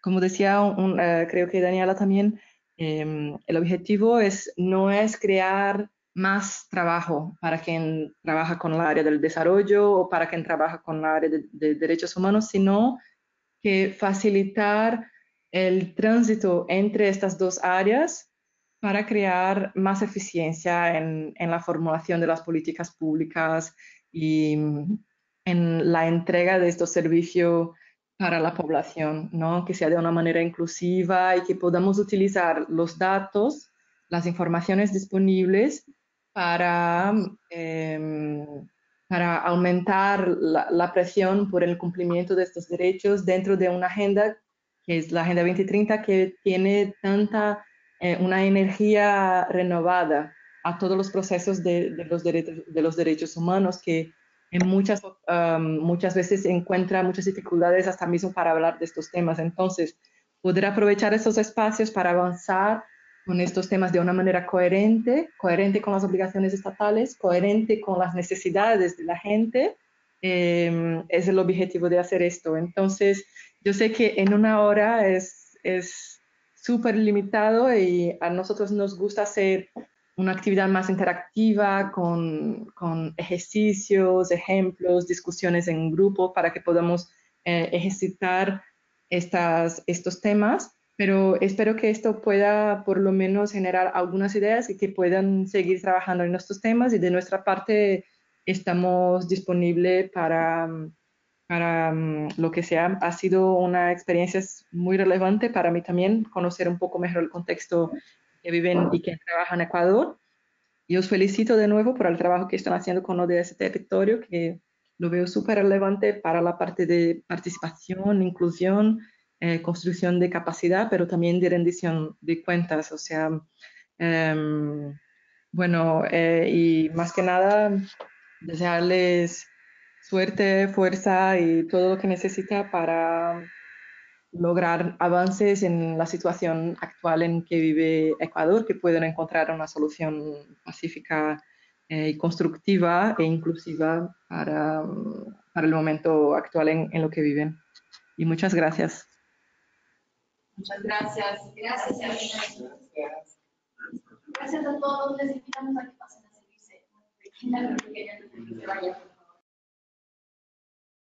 como decía un, uh, creo que Daniela también, eh, el objetivo es, no es crear más trabajo para quien trabaja con el área del desarrollo o para quien trabaja con el área de, de derechos humanos, sino que facilitar el tránsito entre estas dos áreas para crear más eficiencia en, en la formulación de las políticas públicas y en la entrega de estos servicios para la población, ¿no? Que sea de una manera inclusiva y que podamos utilizar los datos, las informaciones disponibles para, eh, para aumentar la, la presión por el cumplimiento de estos derechos dentro de una agenda que es la Agenda veinte treinta, que tiene tanta, eh, una energía renovada a todos los procesos de, de, los, derechos, de los derechos humanos, que en muchas, um, muchas veces encuentran muchas dificultades hasta mismo para hablar de estos temas. Entonces, poder aprovechar estos espacios para avanzar con estos temas de una manera coherente, coherente con las obligaciones estatales, coherente con las necesidades de la gente, eh, es el objetivo de hacer esto. Entonces, yo sé que en una hora es súper limitado y a nosotros nos gusta hacer una actividad más interactiva con, con ejercicios, ejemplos, discusiones en grupo para que podamos eh, ejercitar estas, estos temas. Pero espero que esto pueda por lo menos generar algunas ideas y que puedan seguir trabajando en estos temas, y de nuestra parte estamos disponibles para, para lo que sea. Ha sido una experiencia muy relevante para mí también, conocer un poco mejor el contexto que viven y que trabajan en Ecuador. Y os felicito de nuevo por el trabajo que están haciendo con O D S Territorio, que lo veo súper relevante para la parte de participación, inclusión, Eh, construcción de capacidad, pero también de rendición de cuentas, o sea, eh, bueno, eh, y más que nada, desearles suerte, fuerza y todo lo que necesita para lograr avances en la situación actual en que vive Ecuador, que puedan encontrar una solución pacífica eh, y constructiva e inclusiva para, para el momento actual en, en lo que viven. Y muchas gracias. Muchas gracias. Gracias, Karina. Gracias a todos. Les invitamos a que pasen a servirse una pequeña, una pequeña, que se vayan.